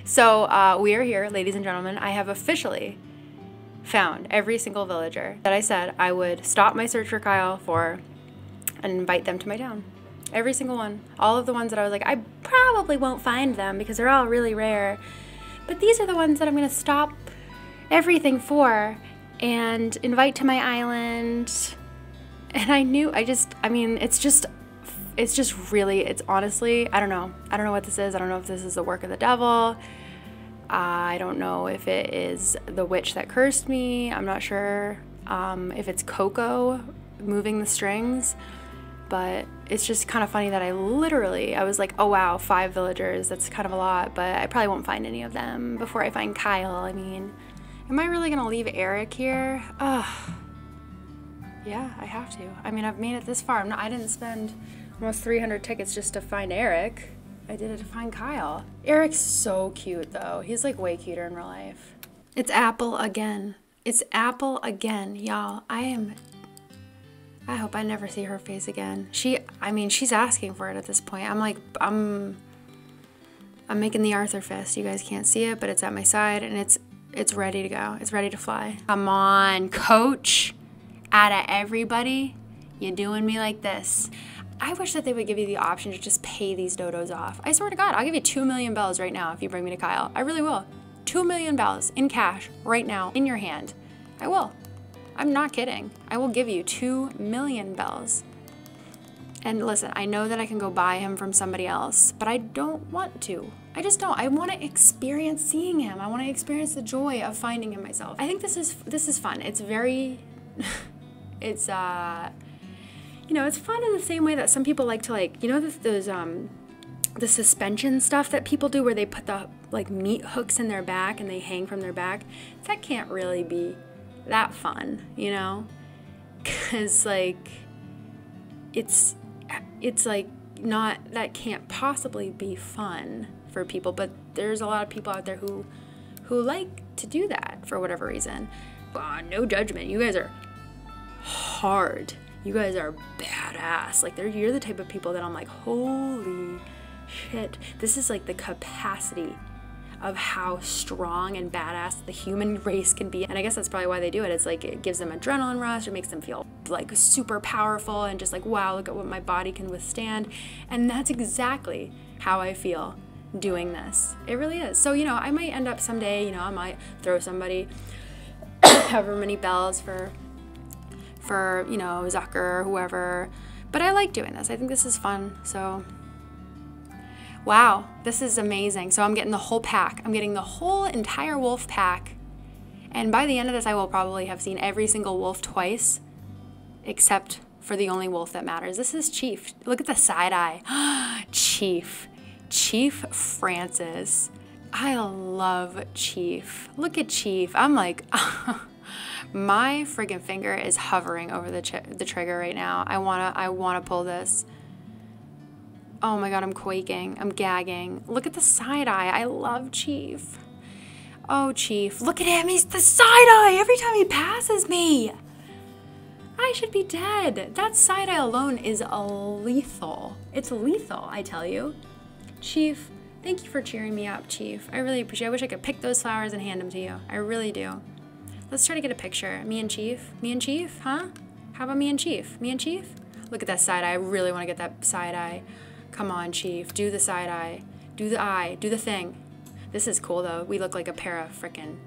So we are here, ladies and gentlemen. I have officially found every single villager that I said I would stop my search for Kyle for and invite them to my town. Every single one. All of the ones that I was like, I probably won't find them because they're all really rare. But these are the ones that I'm gonna stop everything for and invite to my island. And I knew, I mean, it's honestly, I don't know. I don't know what this is. I don't know if this is the work of the devil. I don't know if it is the witch that cursed me. I'm not sure if it's Coco moving the strings, but it's just kind of funny that I was like, oh wow, 5 villagers, that's kind of a lot, but I probably won't find any of them before I find Kyle. I mean, am I really gonna leave Eric here? Ugh. Yeah, I have to. I mean, I've made it this far. I didn't spend almost 300 tickets just to find Eric. I did it to find Kyle. Eric's so cute though. He's like way cuter in real life. It's Apple again. It's Apple again, y'all. I hope I never see her face again. I mean, she's asking for it at this point. I'm like, I'm making the Arthur fist. You guys can't see it, but it's at my side and it's ready to go. It's ready to fly. Come on, coach. Out of everybody, you're doing me like this. I wish that they would give you the option to just pay these dodos off. I swear to God, I'll give you 2 million bells right now if you bring me to Kyle. I really will. 2 million bells in cash right now in your hand. I will. I'm not kidding. I will give you 2 million bells. And listen, I know that I can go buy him from somebody else, but I don't want to. I just don't. I want to experience seeing him. I want to experience the joy of finding him myself. I think this is fun. It's very, it's, you know, it's fun in the same way that some people like to like, you know, the suspension stuff that people do where they put the like meat hooks in their back and they hang from their back. That can't really be that fun, you know, because like it's like not, that can't possibly be fun for people, but there's a lot of people out there who like to do that for whatever reason. No judgment. You guys are hard. You guys are badass. Like you're the type of people that I'm like, holy shit, this is like the capacity of how strong and badass the human race can be. And I guess that's probably why they do it. It's like it gives them adrenaline rush. It makes them feel like super powerful and just like, wow, look at what my body can withstand. And that's exactly how I feel doing this. It really is. So, you know, I might end up someday, you know, I might throw somebody however many bells for, you know, Zucker or whoever. But I like doing this. I think this is fun. So Wow, this is amazing. So I'm getting the whole pack. I'm getting the whole entire wolf pack. And by the end of this, I will probably have seen every single wolf twice, except for the only wolf that matters. This is Chief. Look at the side eye. Chief. Chief Francis. I love Chief. Look at Chief. I'm like, my friggin' finger is hovering over the trigger right now. I wanna pull this. Oh my God, I'm quaking. I'm gagging. Look at the side eye. I love Chief. Oh, Chief. Look at him. He's the side eye every time he passes me. I should be dead. That side eye alone is lethal. It's lethal, I tell you. Chief, thank you for cheering me up, Chief. I really appreciate it. I wish I could pick those flowers and hand them to you. I really do. Let's try to get a picture. Me and Chief. Me and Chief, huh? How about me and Chief? Me and Chief? Look at that side eye. I really want to get that side eye. Come on, Chief. Do the side eye. Do the eye. Do the thing. This is cool, though. We look like a pair of frickin'.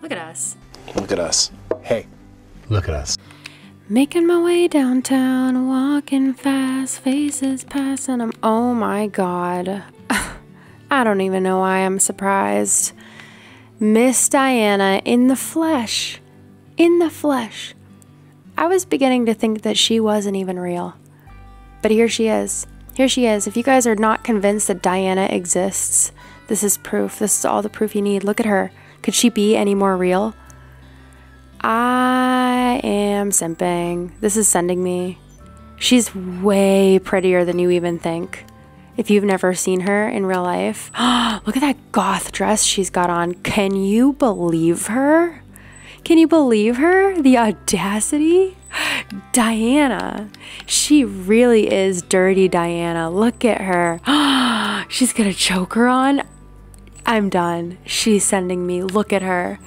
Look at us. Look at us. Hey, look at us. Making my way downtown, walking fast, faces passing them. Oh my God. I don't even know why I'm surprised. Miss Diana in the flesh. In the flesh. I was beginning to think that she wasn't even real. But here she is. Here she is. If you guys are not convinced that Diana exists, this is proof. This is all the proof you need. Look at her. Could she be any more real? I am simping. This is sending me. She's way prettier than you even think. If you've never seen her in real life. Look at that goth dress she's got on. Can you believe her? Can you believe her? The audacity? Diana. She really is dirty Diana. Look at her. She's gonna choke her on. I'm done. She's sending me. Look at her.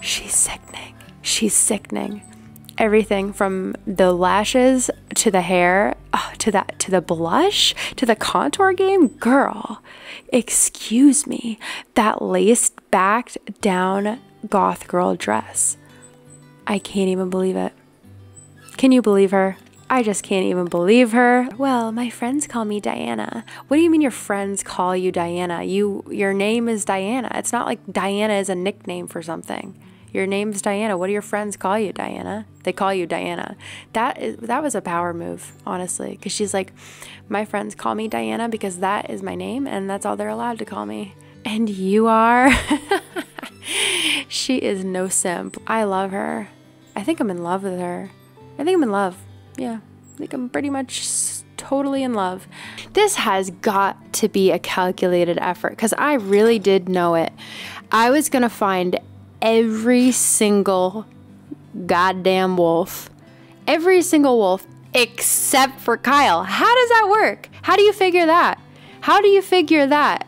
She's sickening. She's sickening. Everything from the lashes to the hair to the blush to the contour game. Girl, excuse me. That laced backed down goth girl dress. I can't even believe it. Can you believe her? I just can't even believe her. Well, my friends call me Diana. What do you mean your friends call you Diana? Your name is Diana. It's not like Diana is a nickname for something. Your name's Diana. What do your friends call you, Diana? They call you Diana. That was a power move, honestly, because she's like, my friends call me Diana because that is my name and that's all they're allowed to call me. And you are. She is no simp. I love her. I think I'm in love with her. I think I'm in love. Yeah, I think I'm pretty much totally in love. This has got to be a calculated effort because I really did know it. I was going to find every single goddamn wolf. Every single wolf except for Kyle. How does that work? How do you figure that? How do you figure that?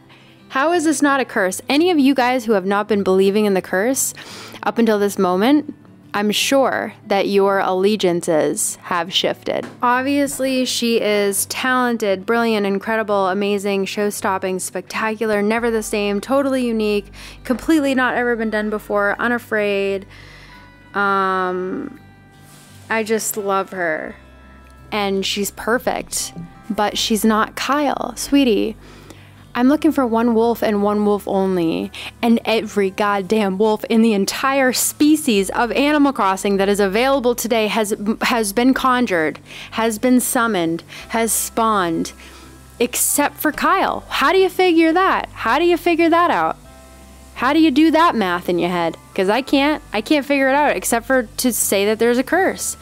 How is this not a curse? Any of you guys who have not been believing in the curse up until this moment, I'm sure that your allegiances have shifted. Obviously, she is talented, brilliant, incredible, amazing, show-stopping, spectacular, never the same, totally unique, completely not ever been done before, unafraid. I just love her. And she's perfect, but she's not Kyle, sweetie. I'm looking for one wolf and one wolf only, and every goddamn wolf in the entire species of Animal Crossing that is available today has been conjured, has been summoned, has spawned, except for Kyle. How do you figure that? How do you figure that out? How do you do that math in your head? Because I can't figure it out except for to say that there's a curse.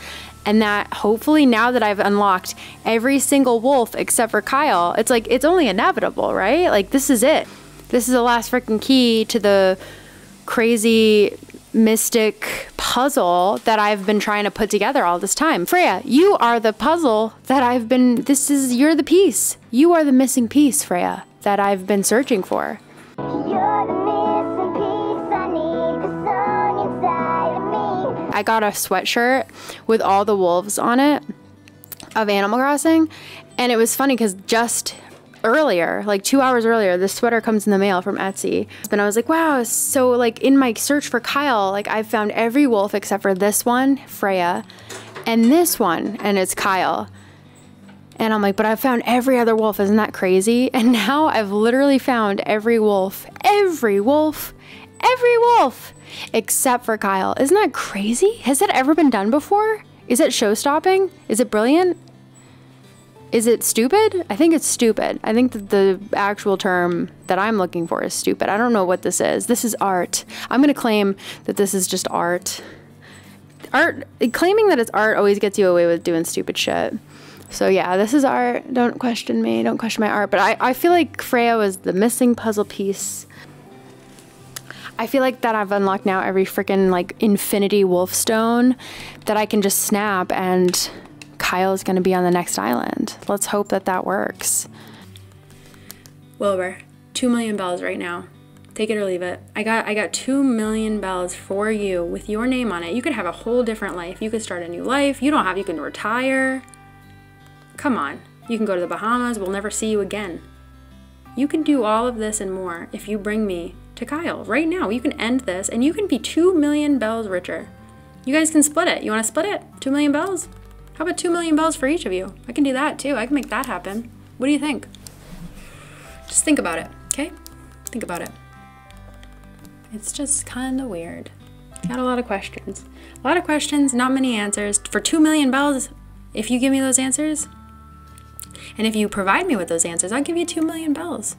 And that hopefully now that I've unlocked every single wolf except for Kyle, it's like, it's only inevitable, right? Like, this is it. This is the last freaking key to the crazy mystic puzzle that I've been trying to put together all this time. Freya, you are the puzzle that I've been, you're the piece. You are the missing piece, Freya, that I've been searching for. I got a sweatshirt with all the wolves on it of Animal Crossing. And it was funny because just earlier, like 2 hours earlier, this sweater comes in the mail from Etsy. And I was like, wow, so like in my search for Kyle, like I've found every wolf except for this one, Freya, and this one, and it's Kyle. And I'm like, but I've found every other wolf. Isn't that crazy? And now I've literally found every wolf, except for Kyle. Isn't that crazy? Has that ever been done before? Is it show-stopping? Is it brilliant? Is it stupid? I think it's stupid. I think that the actual term that I'm looking for is stupid. I don't know what this is. This is art. I'm gonna claim that this is just art. Art, claiming that it's art always gets you away with doing stupid shit. So yeah, this is art. Don't question me, don't question my art. But I feel like Freya was the missing puzzle piece. I feel like that I've unlocked now every freaking like infinity wolf stone that I can just snap, and Kyle is gonna be on the next island. Let's hope that that works. Wilbur, 2 million bells right now. Take it or leave it. I got 2 million bells for you with your name on it. You could have a whole different life. You could start a new life. You can retire. Come on, you can go to the Bahamas. We'll never see you again. You can do all of this and more if you bring me to Kyle right now. You can end this and you can be 2 million bells richer. You guys can split it. You want to split it? 2 million bells? How about 2 million bells for each of you? I can do that too. I can make that happen. What do you think? Just think about it, okay? Think about it. It's just kind of weird. Got a lot of questions. A lot of questions, not many answers. For 2 million bells, if you give me those answers, and if you provide me with those answers, I'll give you 2 million bells.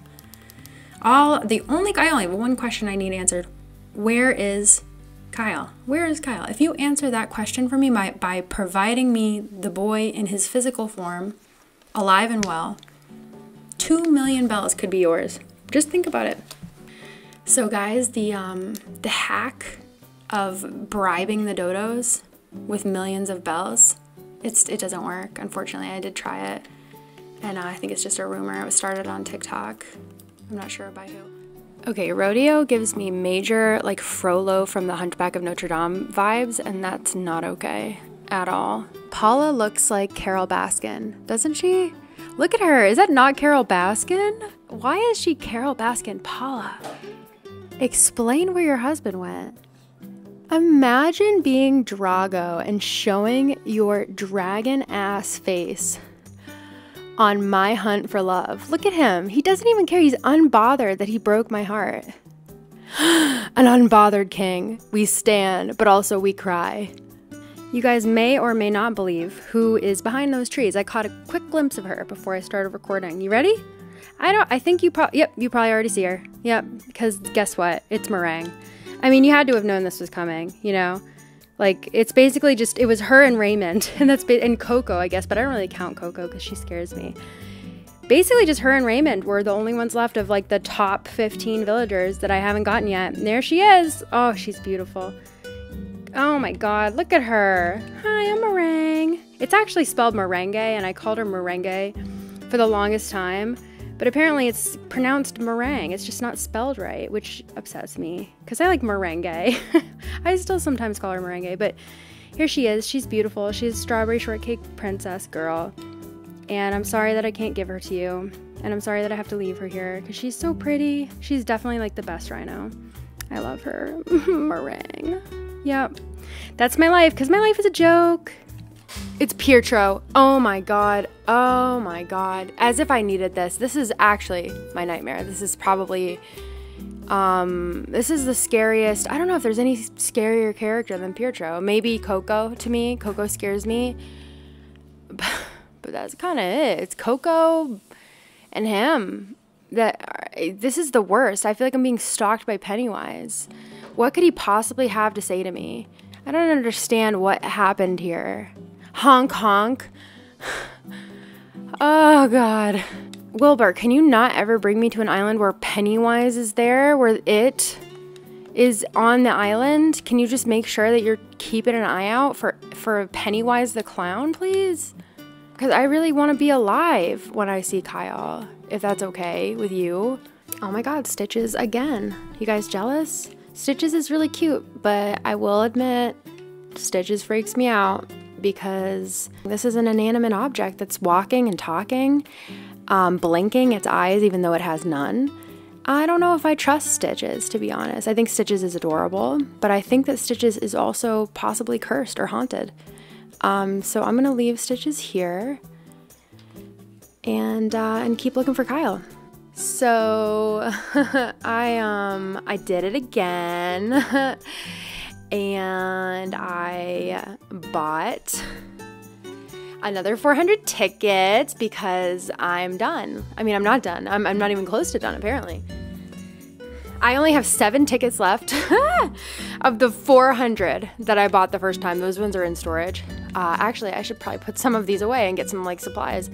I only have one question I need answered. Where is Kyle? Where is Kyle? If you answer that question for me by providing me the boy in his physical form, alive and well, 2 million bells could be yours. Just think about it. So guys, the hack of bribing the dodos with millions of bells, it doesn't work. Unfortunately, I did try it. And I think it's just a rumor. It was started on TikTok. I'm not sure by who. Okay, rodeo gives me major like Frollo from the Hunchback of Notre Dame vibes, and that's not okay at all. Paula looks like Carol Baskin, doesn't she? Look at her, is that not Carol Baskin? Why is she Carol Baskin? Paula, explain where your husband went. Imagine being Drago and showing your dragon ass face on My Hunt for Love. Look at him. He doesn't even care. He's unbothered that he broke my heart. An unbothered king. We stand, but also we cry. You guys may or may not believe who is behind those trees. I caught a quick glimpse of her before I started recording. You ready? Yep, you probably already see her. Yep, because guess what? It's Merengue. I mean, you had to have known this was coming, you know? Like, it's basically just, it was her and Raymond, and and Coco, I guess, but I don't really count Coco because she scares me. Basically just her and Raymond were the only ones left of like the top 15 villagers that I haven't gotten yet. And there she is. Oh, she's beautiful. Oh my God, look at her. Hi, I'm Merengue. It's actually spelled Merengue, and I called her Merengue for the longest time, but apparently it's pronounced meringue. It's just not spelled right, which upsets me because I like merengue. I still sometimes call her merengue, but here she is. She's beautiful. She's strawberry shortcake princess girl. And I'm sorry that I can't give her to you. And I'm sorry that I have to leave her here because she's so pretty. She's definitely like the best rhino. I love her. Merengue. Yep. That's my life because my life is a joke. It's Pietro. Oh my God. Oh my God. As if I needed this. This is actually my nightmare. This is probably, this is the scariest. I don't know if there's any scarier character than Pietro. Maybe Coco to me. Coco scares me. But that's kind of it. It's Coco and him. This is the worst. I feel like I'm being stalked by Pennywise. What could he possibly have to say to me? I don't understand what happened here. Honk, honk. Oh, God. Wilbur, can you not ever bring me to an island where Pennywise is there, where it is on the island? Can you just make sure that you're keeping an eye out for Pennywise the clown, please? Because I really want to be alive when I see Kyle, if that's okay with you. Oh, my God, Stitches again. You guys jealous? Stitches is really cute, but I will admit, Stitches freaks me out because this is an inanimate object that's walking and talking, blinking its eyes even though it has none. I don't know if I trust Stitches, to be honest. I think Stitches is adorable, but I think that Stitches is also possibly cursed or haunted. So I'm gonna leave Stitches here. and keep looking for Kyle. So I did it again, and I bought another 400 tickets because I'm done. I mean, I'm not done. I'm not even close to done, apparently. I only have 7 tickets left of the 400 that I bought the first time. Those ones are in storage. Actually, I should probably put some of these away and get some, like, supplies.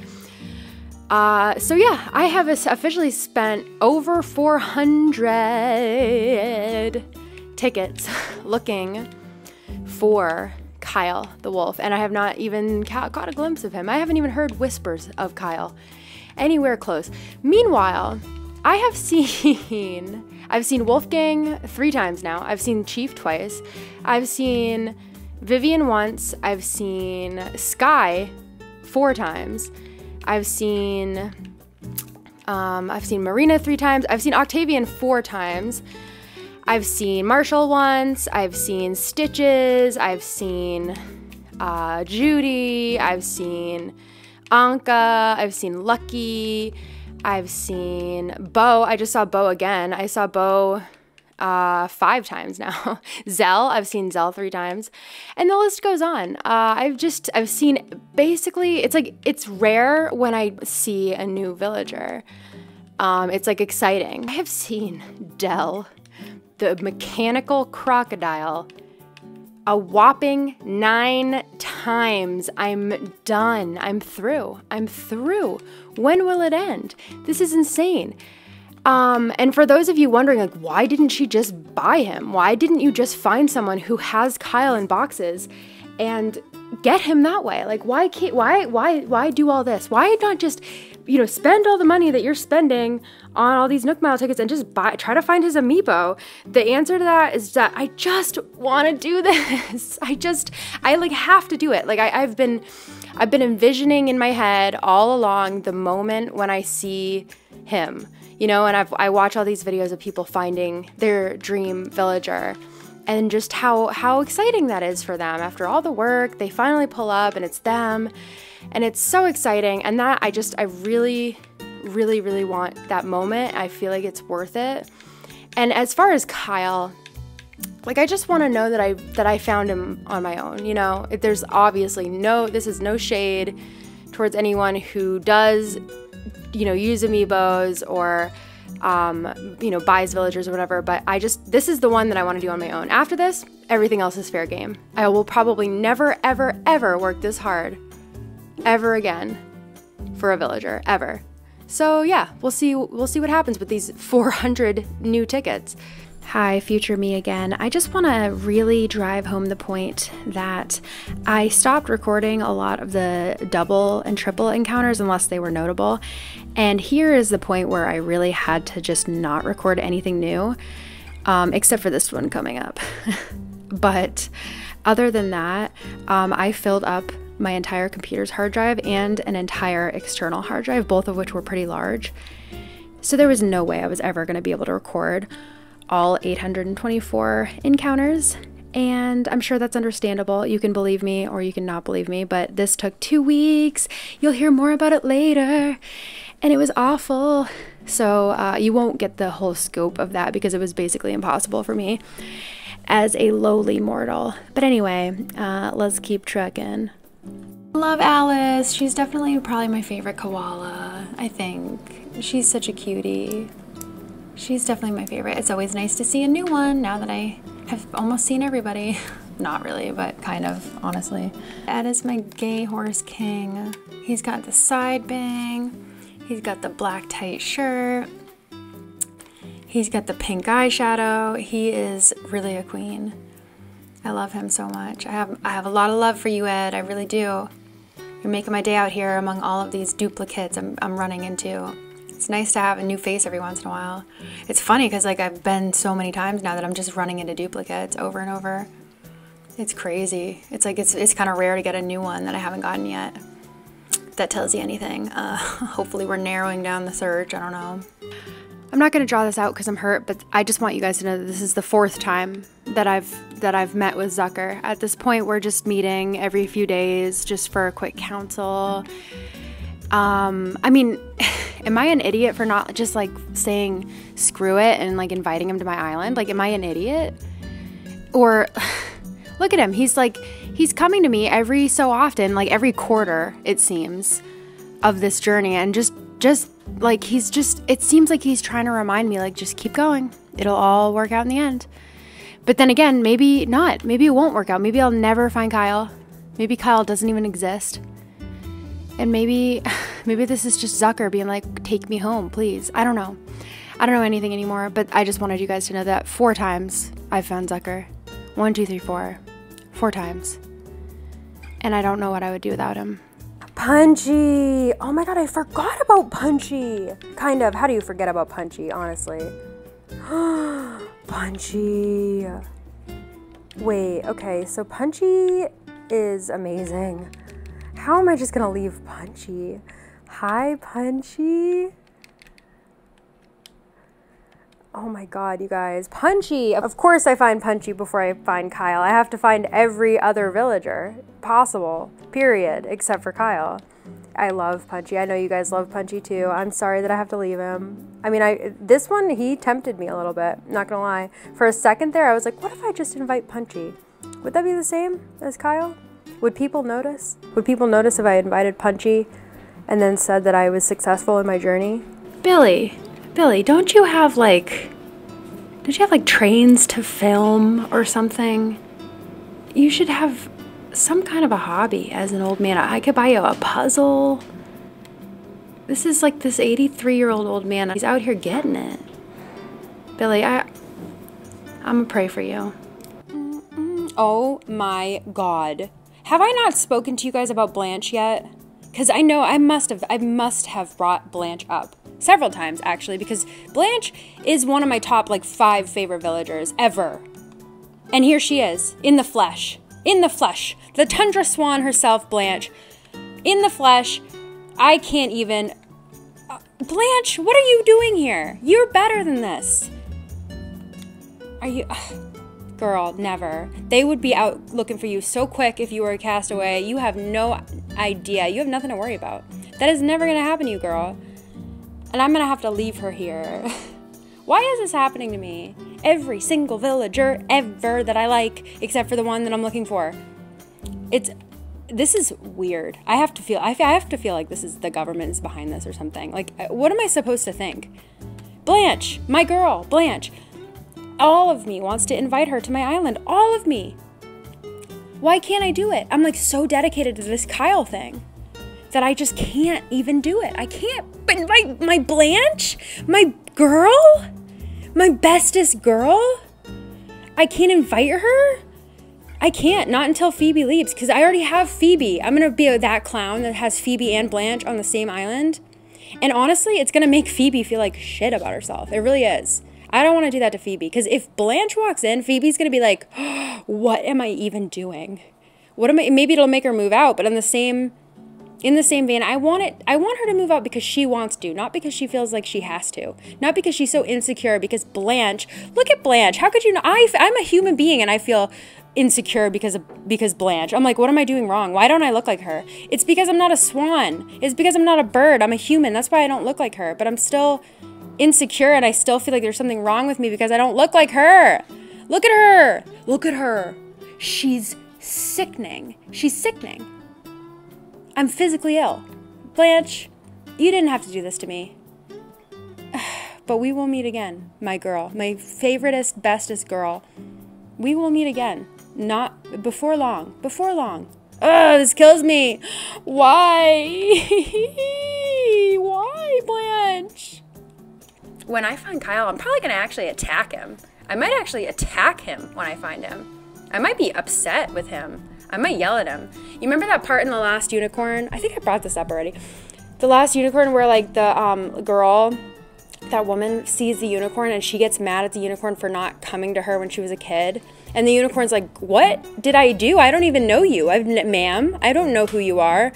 So yeah, I have officially spent over 400 tickets looking for Kyle the wolf, and I have not even caught a glimpse of him. I haven't even heard whispers of Kyle anywhere close. Meanwhile, I have seen, I've seen Wolfgang 3 times now. I've seen Chief twice. I've seen Vivian once. I've seen Sky 4 times. I've seen Marina 3 times. I've seen Octavian 4 times. I've seen Marshall once. I've seen Stitches. I've seen Judy. I've seen Anka. I've seen Lucky. I've seen Bo. I just saw Bo again. I saw Bo 5 times now. Zell. I've seen Zell 3 times, and the list goes on. I've seen, basically, it's like, it's rare when I see a new villager. It's like exciting. I have seen Dell, the mechanical crocodile, a whopping 9 times. I'm done. I'm through. I'm through. When will it end? This is insane. And for those of you wondering, like, why didn't she just buy him? Why didn't you just find someone who has Kyle in boxes and get him that way? Like, why can't, why do all this? Why not just, you know, spend all the money that you're spending on all these Nook Mile tickets and just buy, try to find his amiibo? The answer to that is that I just want to do this. I like have to do it. Like I've been envisioning in my head all along the moment when I see him, you know, and I watch all these videos of people finding their dream villager and just how exciting that is for them. After all the work, they finally pull up and it's them, and it's so exciting. And that I really, really, really want that moment. I feel like it's worth it. And as far as Kyle, like, I just want to know that I found him on my own, you know. If there's obviously no, this is no shade towards anyone who does, you know, use amiibos or you know, buys villagers or whatever, but this is the one that I want to do on my own. After this, everything else is fair game. I will probably never, ever, ever work this hard ever again for a villager, ever. So yeah, we'll see what happens with these 400 new tickets. Hi, future me again. I just want to really drive home the point that I stopped recording a lot of the double and triple encounters unless they were notable. And here is the point where I really had to just not record anything new, except for this one coming up. But other than that, I filled up my entire computer's hard drive and an entire external hard drive, both of which were pretty large. So there was no way I was ever going to be able to record all 824 encounters, and I'm sure that's understandable. You can believe me or you can not believe me, but this took 2 weeks. You'll hear more about it later, and it was awful. So you won't get the whole scope of that because it was basically impossible for me as a lowly mortal. But anyway, let's keep trucking. Love Alice. She's definitely probably my favorite koala, I think. She's such a cutie. She's definitely my favorite. It's always nice to see a new one now that I have almost seen everybody. Not really, but kind of, honestly. That is my gay horse king. He's got the side bang. He's got the black tight shirt. He's got the pink eyeshadow. He is really a queen. I love him so much. I have a lot of love for you, Ed. I really do. You're making my day out here among all of these duplicates I'm running into. It's nice to have a new face every once in a while. It's funny because, like, I've been so many times now that I'm just running into duplicates over and over. It's crazy. It's like it's kind of rare to get a new one that I haven't gotten yet. If that tells you anything. Hopefully we're narrowing down the search. I don't know. I'm not going to draw this out because I'm hurt, but I just want you guys to know that this is the 4th time that I've met with Zucker. At this point, we're just meeting every few days just for a quick counsel. I mean, am I an idiot for not just like saying screw it and like inviting him to my island? Like, am I an idiot? Or look at him. He's like, he's coming to me every so often, like every quarter, it seems, of this journey. And just like, he's just, it seems like he's trying to remind me, like, just keep going. It'll all work out in the end. But then again, maybe not. Maybe it won't work out. Maybe I'll never find Kyle. Maybe Kyle doesn't even exist. And maybe this is just Zucker being like, take me home, please. I don't know. I don't know anything anymore, but I just wanted you guys to know that 4 times I've found Zucker. 1, 2, 3, 4. 4 times. And I don't know what I would do without him. Punchy. Oh my God, I forgot about Punchy. Kind of. How do you forget about Punchy, honestly? Punchy. Wait, okay, so Punchy is amazing. How am I just gonna leave Punchy? Hi, Punchy. Oh my God, you guys. Punchy! Of course I find Punchy before I find Kyle. I have to find every other villager possible, period, except for Kyle. I love Punchy. I know you guys love Punchy too. I'm sorry that I have to leave him. I mean, this one, he tempted me a little bit, not gonna lie. For a second there, I was like, what if I just invite Punchy? Would that be the same as Kyle? Would people notice? Would people notice if I invited Punchy and then said that I was successful in my journey? Billy, don't you have like trains to film or something? You should have some kind of a hobby as an old man. I could buy you a puzzle. This is like this 83-year-old old man. He's out here getting it. Billy, I'm gonna pray for you. Oh my God. Have I not spoken to you guys about Blanche yet? Because I know I must have brought Blanche up several times, actually, because Blanche is one of my top, like, 5 favorite villagers ever. And here she is, in the flesh, the Tundra Swan herself, Blanche, in the flesh. I can't even, Blanche, what are you doing here? You're better than this. Are you, girl, never. They would be out looking for you so quick if you were a castaway. You have no idea. You have nothing to worry about. That is never gonna happen to you, girl. And I'm gonna have to leave her here. Why is this happening to me? Every single villager ever that I like, except for the one that I'm looking for. This is weird. I have to feel like this is the government is behind this or something. Like, what am I supposed to think? Blanche, my girl, Blanche. All of me wants to invite her to my island. All of me. Why can't I do it? I'm like so dedicated to this Kyle thing that I just can't even do it. I can't invite my Blanche, my girl, my bestest girl. I can't invite her. I can't, not until Phoebe leaves, because I already have Phoebe. I'm going to be that clown that has Phoebe and Blanche on the same island. And honestly, it's going to make Phoebe feel like shit about herself. It really is. I don't want to do that to Phoebe, because if Blanche walks in, Phoebe's going to be like, oh, what am I even doing? What am I? Maybe it'll make her move out, but in the same vein, I want her to move out because she wants to, not because she feels like she has to, not because she's so insecure, because Blanche, look at Blanche. How could you not? I'm a human being and I feel insecure because Blanche. I'm like, what am I doing wrong? Why don't I look like her? It's because I'm not a swan. It's because I'm not a bird. I'm a human. That's why I don't look like her, but I'm still insecure, and I still feel like there's something wrong with me because I don't look like her. Look at her. Look at her. She's sickening. She's sickening. I'm physically ill. Blanche, you didn't have to do this to me. But we will meet again, my girl, my favoritest, bestest girl. We will meet again. Not before long. Before long. Ugh, this kills me. Why? Why, Blanche? When I find Kyle, I'm probably gonna actually attack him. I might actually attack him when I find him. I might be upset with him. I might yell at him. You remember that part in The Last Unicorn? I think I brought this up already. The Last Unicorn, where like the girl, that woman sees the unicorn and she gets mad at the unicorn for not coming to her when she was a kid. And the unicorn's like, what did I do? I don't even know you. Ma'am, I don't know who you are.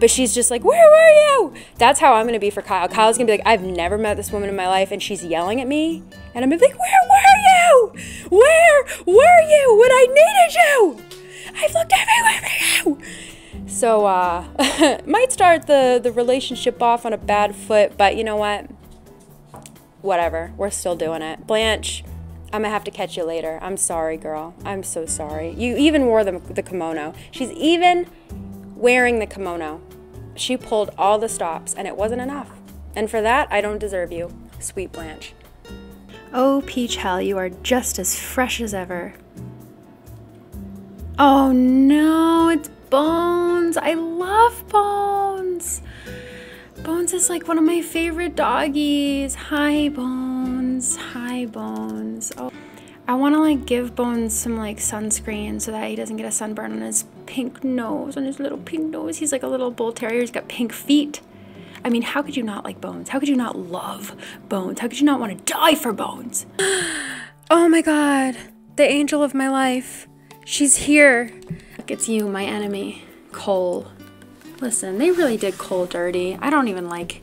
But she's just like, where were you? That's how I'm going to be for Kyle. Kyle's going to be like, I've never met this woman in my life, and she's yelling at me. And I'm going to be like, where were you? Where were you when I needed you? I've looked everywhere for you. So, might start the relationship off on a bad foot, but you know what? Whatever, we're still doing it. Blanche, I'm gonna have to catch you later. I'm sorry, girl. I'm so sorry. You even wore the kimono. She's even wearing the kimono. She pulled all the stops, and it wasn't enough. And for that, I don't deserve you, sweet Blanche. Oh, Peach Hell, you are just as fresh as ever. Oh no, it's Bones. I love Bones. Bones is like one of my favorite doggies. Hi, Bones. Hi, Bones. Oh, I want to like give Bones some like sunscreen so that he doesn't get a sunburn on his pink nose, on his little pink nose. He's like a little bull terrier. He's got pink feet. I mean, how could you not like Bones? How could you not love Bones? How could you not want to die for Bones? Oh my God, the angel of my life. She's here. Look, it's you, my enemy, Cole. Listen, they really did Cole dirty. I don't even like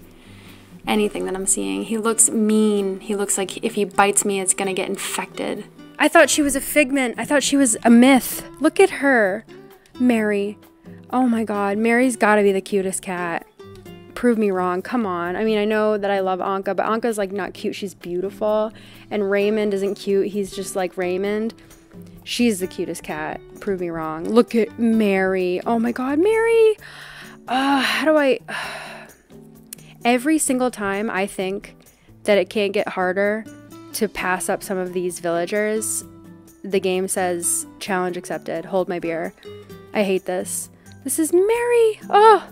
anything that I'm seeing. He looks mean. He looks like if he bites me, it's gonna get infected. I thought she was a figment. I thought she was a myth. Look at her, Mary. Oh my God, Mary's gotta be the cutest cat. Prove me wrong, come on. I mean, I know that I love Anka, but Anka's like not cute, she's beautiful. And Raymond isn't cute, he's just like Raymond. She's the cutest cat, prove me wrong. Look at Mary, oh my God, Mary. How do I... Every single time I think that it can't get harder to pass up some of these villagers, the game says, challenge accepted, hold my beer. I hate this. This is Mary! Oh,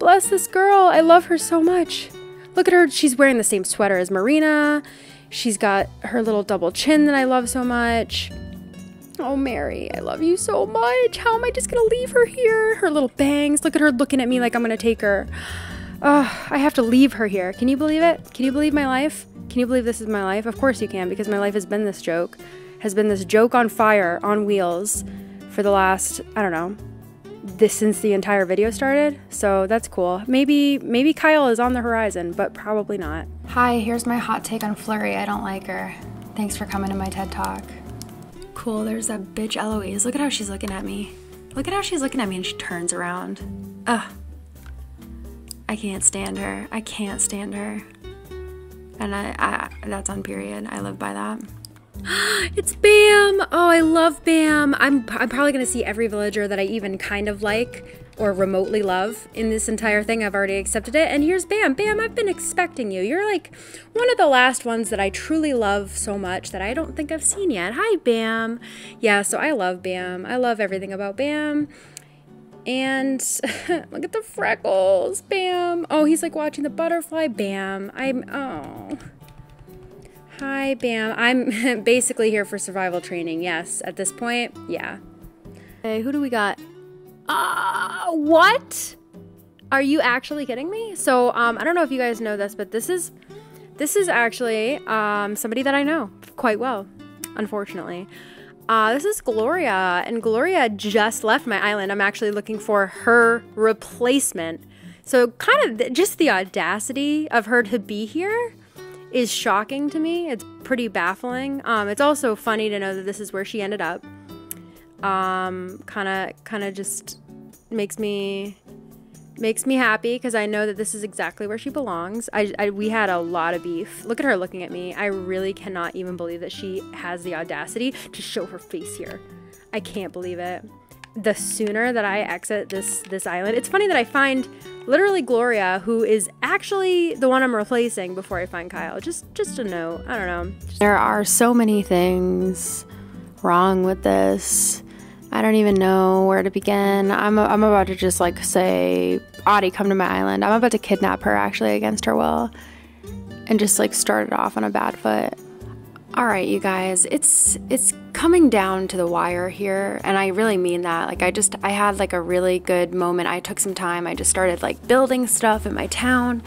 bless this girl. I love her so much. Look at her. She's wearing the same sweater as Marina. She's got her little double chin that I love so much. Oh, Mary, I love you so much. How am I just gonna leave her here? Her little bangs. Look at her looking at me like I'm gonna take her. Oh, I have to leave her here. Can you believe it? Can you believe my life? Can you believe this is my life? Of course you can, because my life has been this joke. Has been this joke on fire, on wheels, for the last, I don't know, since the entire video started. So that's cool. Maybe Kyle is on the horizon, but probably not. Hi, here's my hot take on Flurry. I don't like her. Thanks for coming to my TED Talk. Cool, there's that bitch Eloise. Look at how she's looking at me. Look at how she's looking at me and she turns around. Ugh. I can't stand her. I can't stand her. And I that's on period. I live by that. It's Bam! Oh, I love Bam. I'm probably gonna see every villager that I even kind of like or remotely love in this entire thing. I've already accepted it. And here's Bam. Bam, I've been expecting you. You're like one of the last ones that I truly love so much that I don't think I've seen yet. Hi, Bam. Yeah, so I love Bam. I love everything about Bam. And look at the freckles. Bam. Oh, he's like watching the butterfly. Bam. Oh. Hi, Bam. I'm basically here for survival training. Yes, at this point, yeah. Hey, who do we got? What? Are you actually kidding me? So, I don't know if you guys know this, but this is actually somebody that I know quite well, unfortunately. This is Gloria, and Gloria just left my island. I'm actually looking for her replacement. So, kind of just the audacity of her to be here is shocking to me. It's pretty baffling. It's also funny to know that this is where she ended up. Kind of just makes me happy because I know that this is exactly where she belongs. We had a lot of beef. Look at her looking at me. I really cannot even believe that she has the audacity to show her face here. I can't believe it. The sooner that I exit this island, it's funny that I find literally Gloria, who is actually the one I'm replacing before I find Kyle. Just a note, I don't know. There are so many things wrong with this. I don't even know where to begin. I'm about to just like say, Audie, come to my island. I'm about to kidnap her actually against her will and just like start it off on a bad foot. All right, you guys, it's coming down to the wire here. And I really mean that. Like I had like a really good moment. I took some time. I just started like building stuff in my town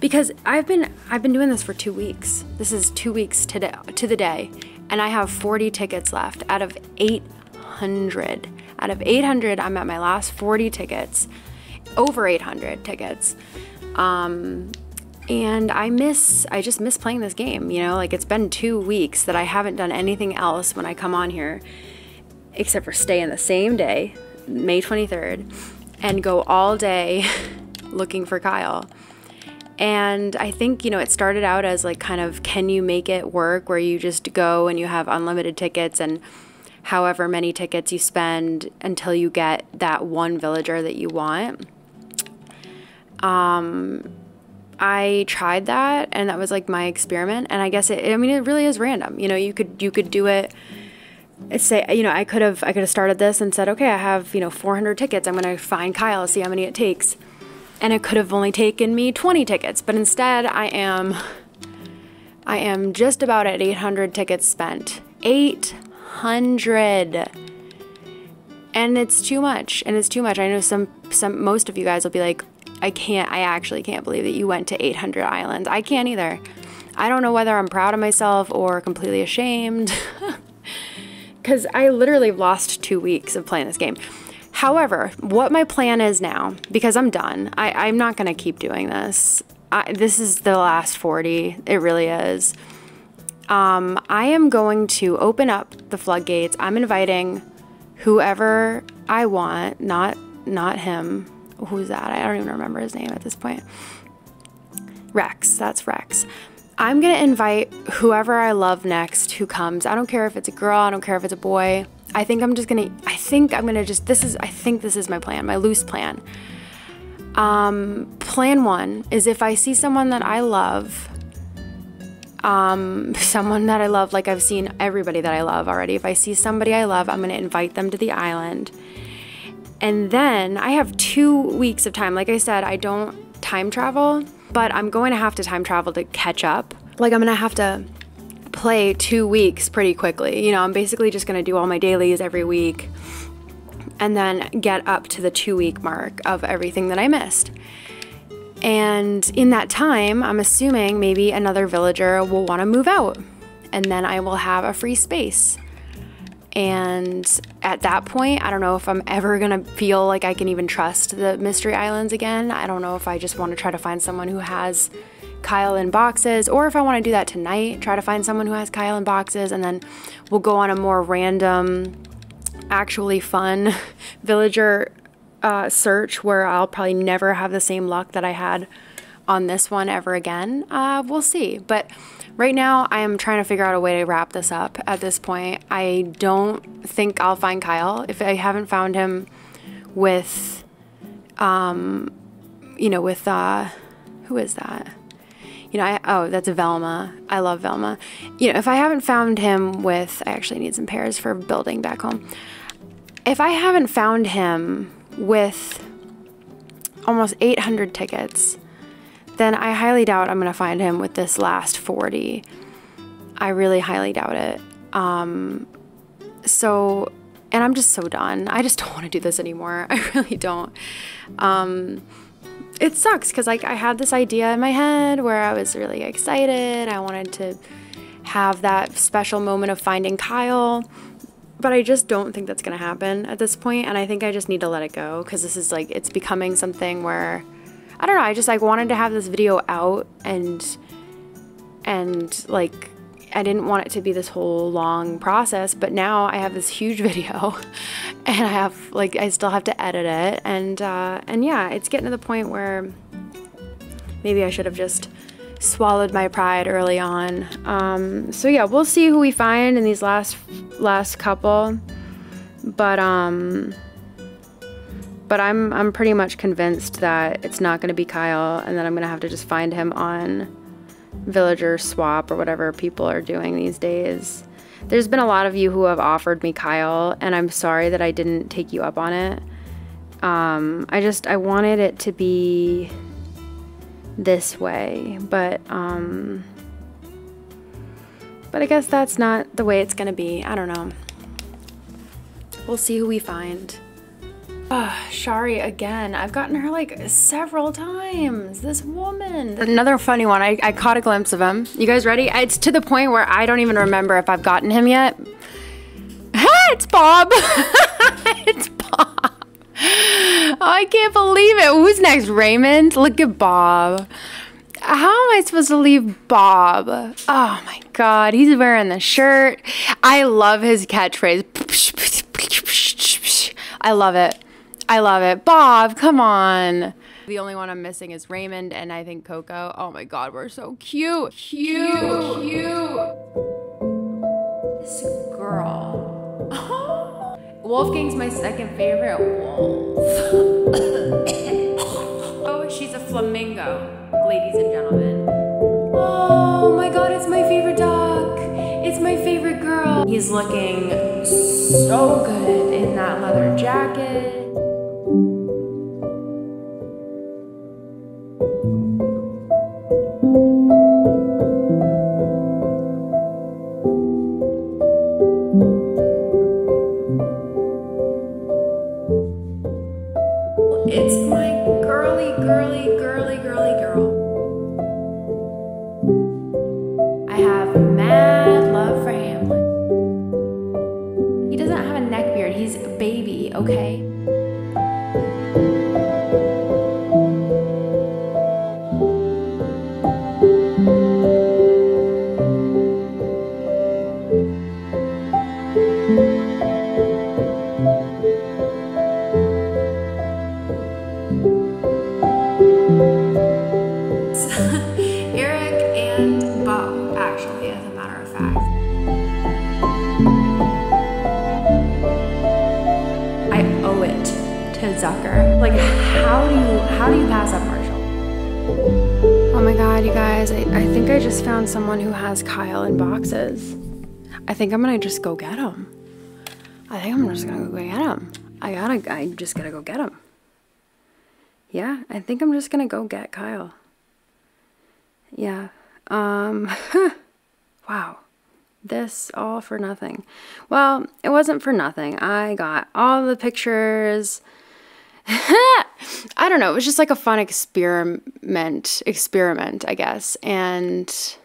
because I've been doing this for 2 weeks. This is 2 weeks today to the day. And I have 40 tickets left out of 800. Out of 800, I'm at my last 40 tickets, over 800 tickets. And I just miss playing this game, you know, like it's been 2 weeks that I haven't done anything else when I come on here, except for stay in the same day, May 23rd, and go all day looking for Kyle. And I think, you know, it started out as like kind of can you make it work, where you just go and you have unlimited tickets and however many tickets you spend until you get that one villager that you want. I tried that, and that was like my experiment, and I guess it really is random. You know, you could do it. Say, you know, I could have started this and said, okay, I have, you know, 400 tickets. I'm going to find Kyle, see how many it takes. And it could have only taken me 20 tickets, but instead I am just about at 800 tickets spent. 800. And it's too much. And it's too much. I know most of you guys will be like, I actually can't believe that you went to 800 islands. I can't either. I don't know whether I'm proud of myself or completely ashamed. Because I literally lost 2 weeks of playing this game. However, what my plan is now, because I'm done, I'm not going to keep doing this. This is the last 40. It really is. I am going to open up the floodgates. I'm inviting whoever I want, not him. Who's that? I don't even remember his name at this point. Rex. That's Rex. I'm going to invite whoever I love next who comes. I don't care if it's a girl. I don't care if it's a boy. I think this is my plan, my loose plan. Plan one is if I see someone that I love, like I've seen everybody that I love already. If I see somebody I love, I'm going to invite them to the island. And then I have 2 weeks of time. Like I said, I don't time travel, but I'm going to have to time travel to catch up. Like I'm going to have to play 2 weeks pretty quickly. You know, I'm basically just going to do all my dailies every week and then get up to the 2 week mark of everything that I missed. And in that time, I'm assuming maybe another villager will want to move out and then I will have a free space. And at that point, I don't know if I'm ever going to feel like I can even trust the Mystery Islands again. I don't know if I just want to try to find someone who has Kyle in boxes, or if I want to do that tonight, try to find someone who has Kyle in boxes, and then we'll go on a more random, actually fun villager search where I'll probably never have the same luck that I had on this one ever again. We'll see. But right now, I am trying to figure out a way to wrap this up at this point. I don't think I'll find Kyle. If I haven't found him with, who is that? You know, oh, that's Velma. I love Velma. You know, if I haven't found him with, I actually need some pears for building back home. If I haven't found him with almost 800 tickets, then I highly doubt I'm going to find him with this last 40. I really highly doubt it. And I'm just so done. I just don't want to do this anymore. I really don't. It sucks because like I had this idea in my head where I was really excited. I wanted to have that special moment of finding Kyle, but I just don't think that's going to happen at this point. And I think I just need to let it go because this is like, it's becoming something where I don't know, I just like wanted to have this video out and like I didn't want it to be this whole long process, but now I have this huge video and I have like I still have to edit it and yeah, it's getting to the point where maybe I should have just swallowed my pride early on. So yeah, we'll see who we find in these last couple, but I'm pretty much convinced that it's not going to be Kyle, and then I'm going to have to just find him on Villager Swap or whatever people are doing these days. There's been a lot of you who have offered me Kyle, and I'm sorry that I didn't take you up on it. I wanted it to be this way, but I guess that's not the way it's going to be. I don't know. We'll see who we find. Shari again. I've gotten her like several times. This woman. Another funny one. I caught a glimpse of him. You guys ready? It's to the point where I don't even remember if I've gotten him yet. Hey, it's Bob. It's Bob. Oh, I can't believe it. Who's next? Raymond? Look at Bob. How am I supposed to leave Bob? Oh my God. He's wearing the shirt. I love his catchphrase. I love it. I love it. Bob, come on. The only one I'm missing is Raymond, and I think Coco. Oh my God, we're so cute. Cute. This girl. Oh. Wolfgang's my second favorite wolf. Oh, she's a flamingo, ladies and gentlemen. Oh my God, it's my favorite dog. It's my favorite girl. He's looking so good in that leather jacket. Zucker. Like, how do you pass up Marshall? Oh my God, you guys, I think I just found someone who has Kyle in boxes. I think I'm gonna just go get him. I think I'm just gonna go get him. I just gotta go get him. Yeah, I think I'm just gonna go get Kyle. Yeah, wow. This all for nothing. Well, it wasn't for nothing. I got all the pictures. I don't know. It was just like a fun experiment, I guess. And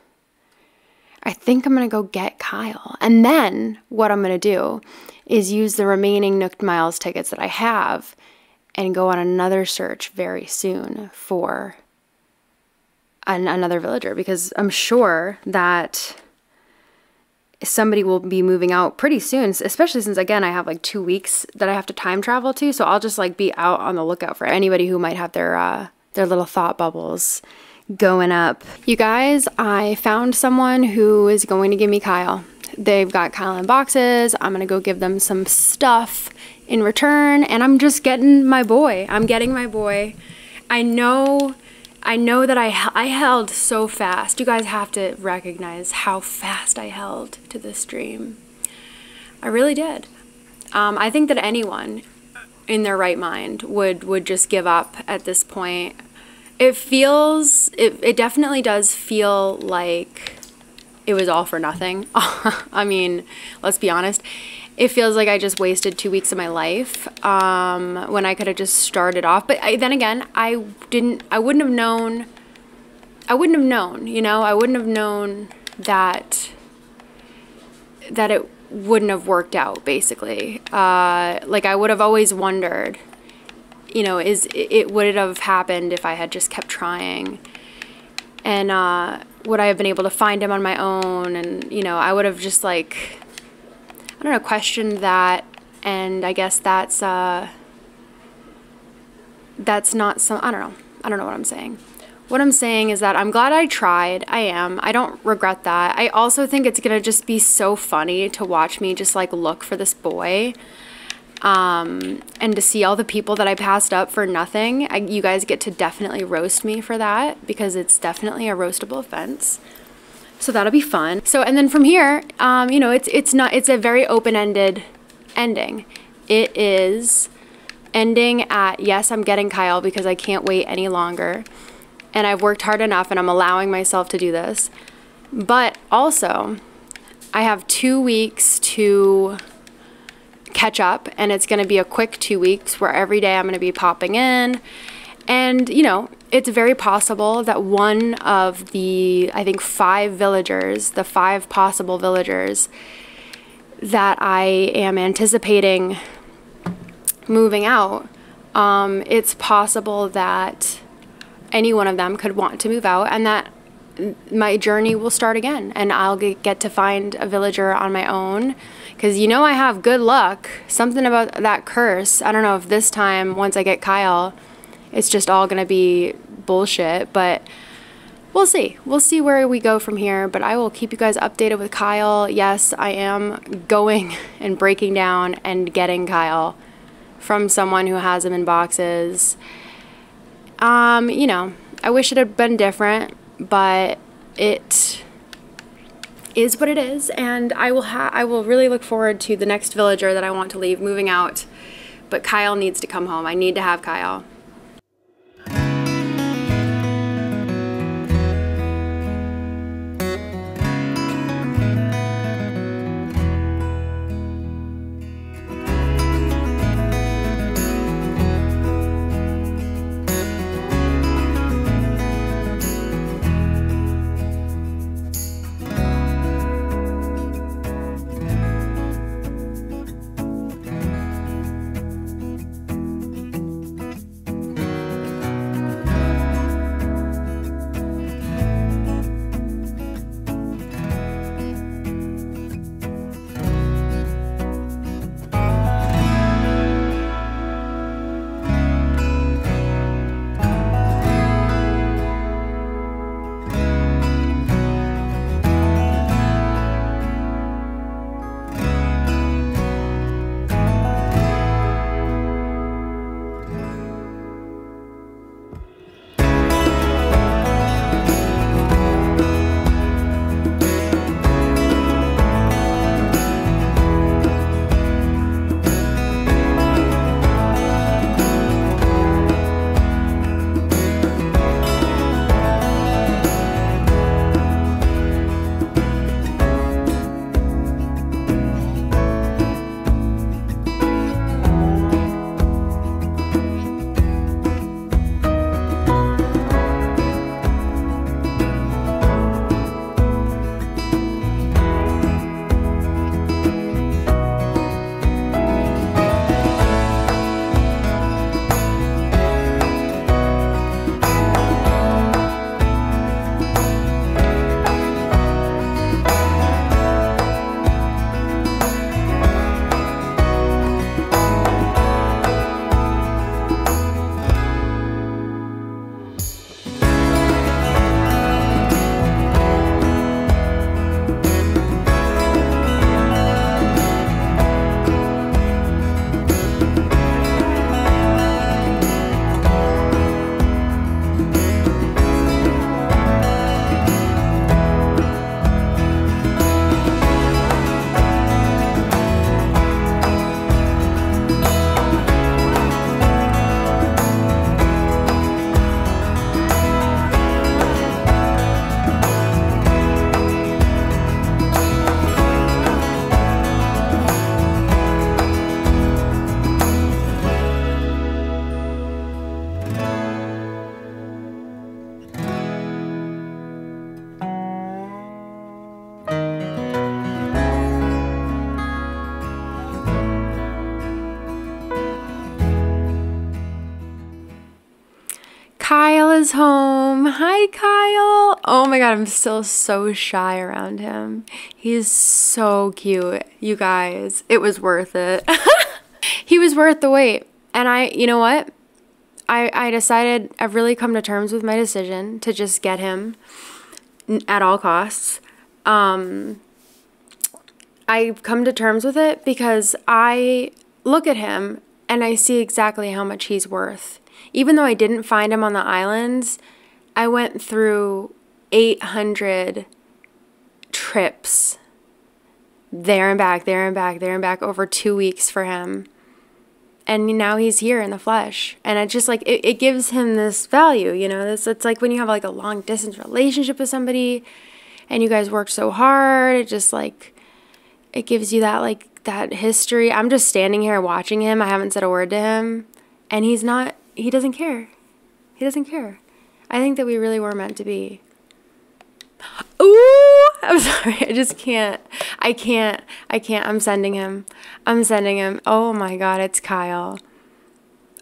I think I'm going to go get Kyle. And then what I'm going to do is use the remaining Nooked Miles tickets that I have and go on another search very soon for another villager, because I'm sure that somebody will be moving out pretty soon, especially since, again, I have like 2 weeks that I have to time travel to, so I'll just like be out on the lookout for anybody who might have their little thought bubbles going up. You guys, I found someone who is going to give me Kyle. They've got Kyle in boxes. I'm gonna go give them some stuff in return, and I'm just getting my boy. I'm getting my boy. I know that I held so fast. You guys have to recognize how fast I held to this dream. I really did. I think that anyone in their right mind would just give up at this point. It definitely does feel like it was all for nothing. I mean, let's be honest. It feels like I just wasted 2 weeks of my life when I could have just started off. But then again, I wouldn't have known, you know, I wouldn't have known that it wouldn't have worked out, basically. Like, I would have always wondered, you know, would it have happened if I had just kept trying? And would I have been able to find him on my own? And, you know, I would have just, like, I don't know, questioned that, and I guess that's not some, I don't know. I don't know what I'm saying. What I'm saying is that I'm glad I tried. I am. I don't regret that. I also think it's gonna just be so funny to watch me just like look for this boy, and to see all the people that I passed up for nothing. You guys get to definitely roast me for that, because it's definitely a roastable offense. So that'll be fun. So, and then from here, you know, it's a very open-ended ending. It is ending at, yes, I'm getting Kyle because I can't wait any longer. And I've worked hard enough and I'm allowing myself to do this. But also, I have 2 weeks to catch up, and it's gonna be a quick 2 weeks where every day I'm gonna be popping in. And, you know, it's very possible that one of the, I think, 5 villagers, the 5 possible villagers that I am anticipating moving out, it's possible that any one of them could want to move out, and that my journey will start again, and I'll get to find a villager on my own. Because you know I have good luck. Something about that curse. I don't know if this time, once I get Kyle, it's just all going to be bullshit. But we'll see. We'll see where we go from here. But I will keep you guys updated with Kyle. Yes, I am going and breaking down and getting Kyle from someone who has him in boxes. You know, I wish it had been different, but it is what it is, and I will really look forward to the next villager that I want to leave moving out, but Kyle needs to come home. I need to have Kyle. Home. Hi, Kyle. Oh my god, I'm still so shy around him. He's so cute, you guys. It was worth it. He was worth the wait. And you know what? I decided I've really come to terms with my decision to just get him at all costs. I've come to terms with it because I look at him and I see exactly how much he's worth. Even though I didn't find him on the islands, I went through 800 trips there and back, there and back, there and back over 2 weeks for him. And now he's here in the flesh. And it just like, it gives him this value, you know, it's like when you have like a long distance relationship with somebody and you guys work so hard, it just like, it gives you that like that history. I'm just standing here watching him. I haven't said a word to him. And he's not, he doesn't care. He doesn't care. I think that we really were meant to be. Ooh, I'm sorry. I just can't. I can't. I'm sending him. I'm sending him. Oh my God, it's Kyle.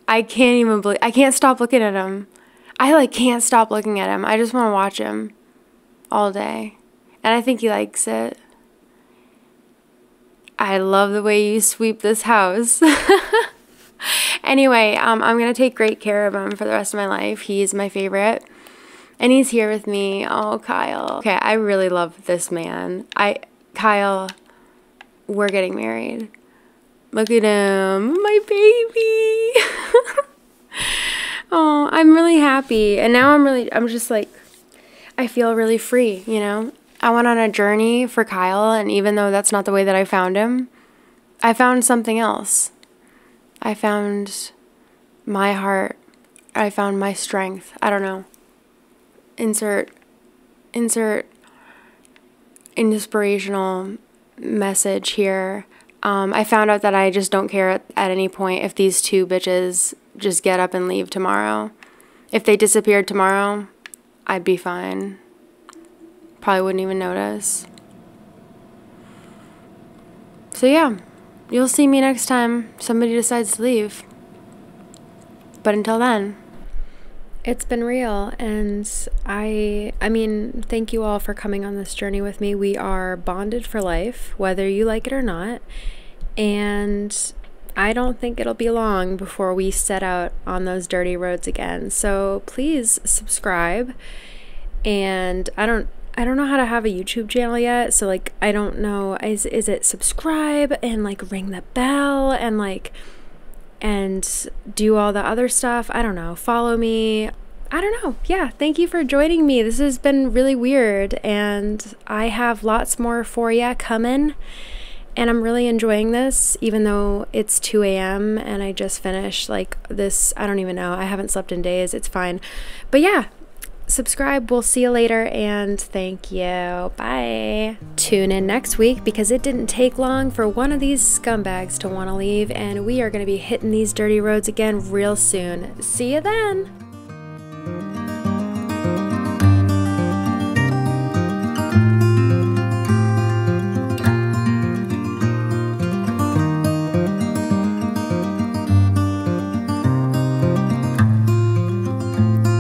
I can't even believe, I can't stop looking at him. I like can't stop looking at him. I just want to watch him. all day. And I think he likes it. I love the way you sweep this house. Anyway, I'm going to take great care of him for the rest of my life. He's my favorite. And he's here with me. Oh, Kyle. Okay, I really love this man. Kyle, we're getting married. Look at him. My baby. Oh, I'm really happy. And now I'm just like, I feel really free, you know? I went on a journey for Kyle, and even though that's not the way that I found him, I found something else. I found my heart. I found my strength. I don't know. Insert inspirational message here. I found out that I just don't care at any point if these two bitches just get up and leave tomorrow. If they disappeared tomorrow, I'd be fine. Probably wouldn't even notice. So yeah, you'll see me next time somebody decides to leave. But until then, it's been real, and I mean, thank you all for coming on this journey with me. We are bonded for life, whether you like it or not, and I don't think it'll be long before we set out on those dirty roads again. So please subscribe, and I don't know how to have a YouTube channel yet, so like, I don't know, is it subscribe and like ring the bell and like and do all the other stuff? I don't know. Follow me. I don't know. Yeah, thank you for joining me. This has been really weird, and I have lots more for ya coming, and I'm really enjoying this, even though it's 2 a.m. and I just finished like this. I don't even know. I haven't slept in days. It's fine. But yeah, subscribe. We'll see you later, and thank you. Bye. Tune in next week, because it didn't take long for one of these scumbags to want to leave, and we are going to be hitting these dirty roads again real soon. See you then.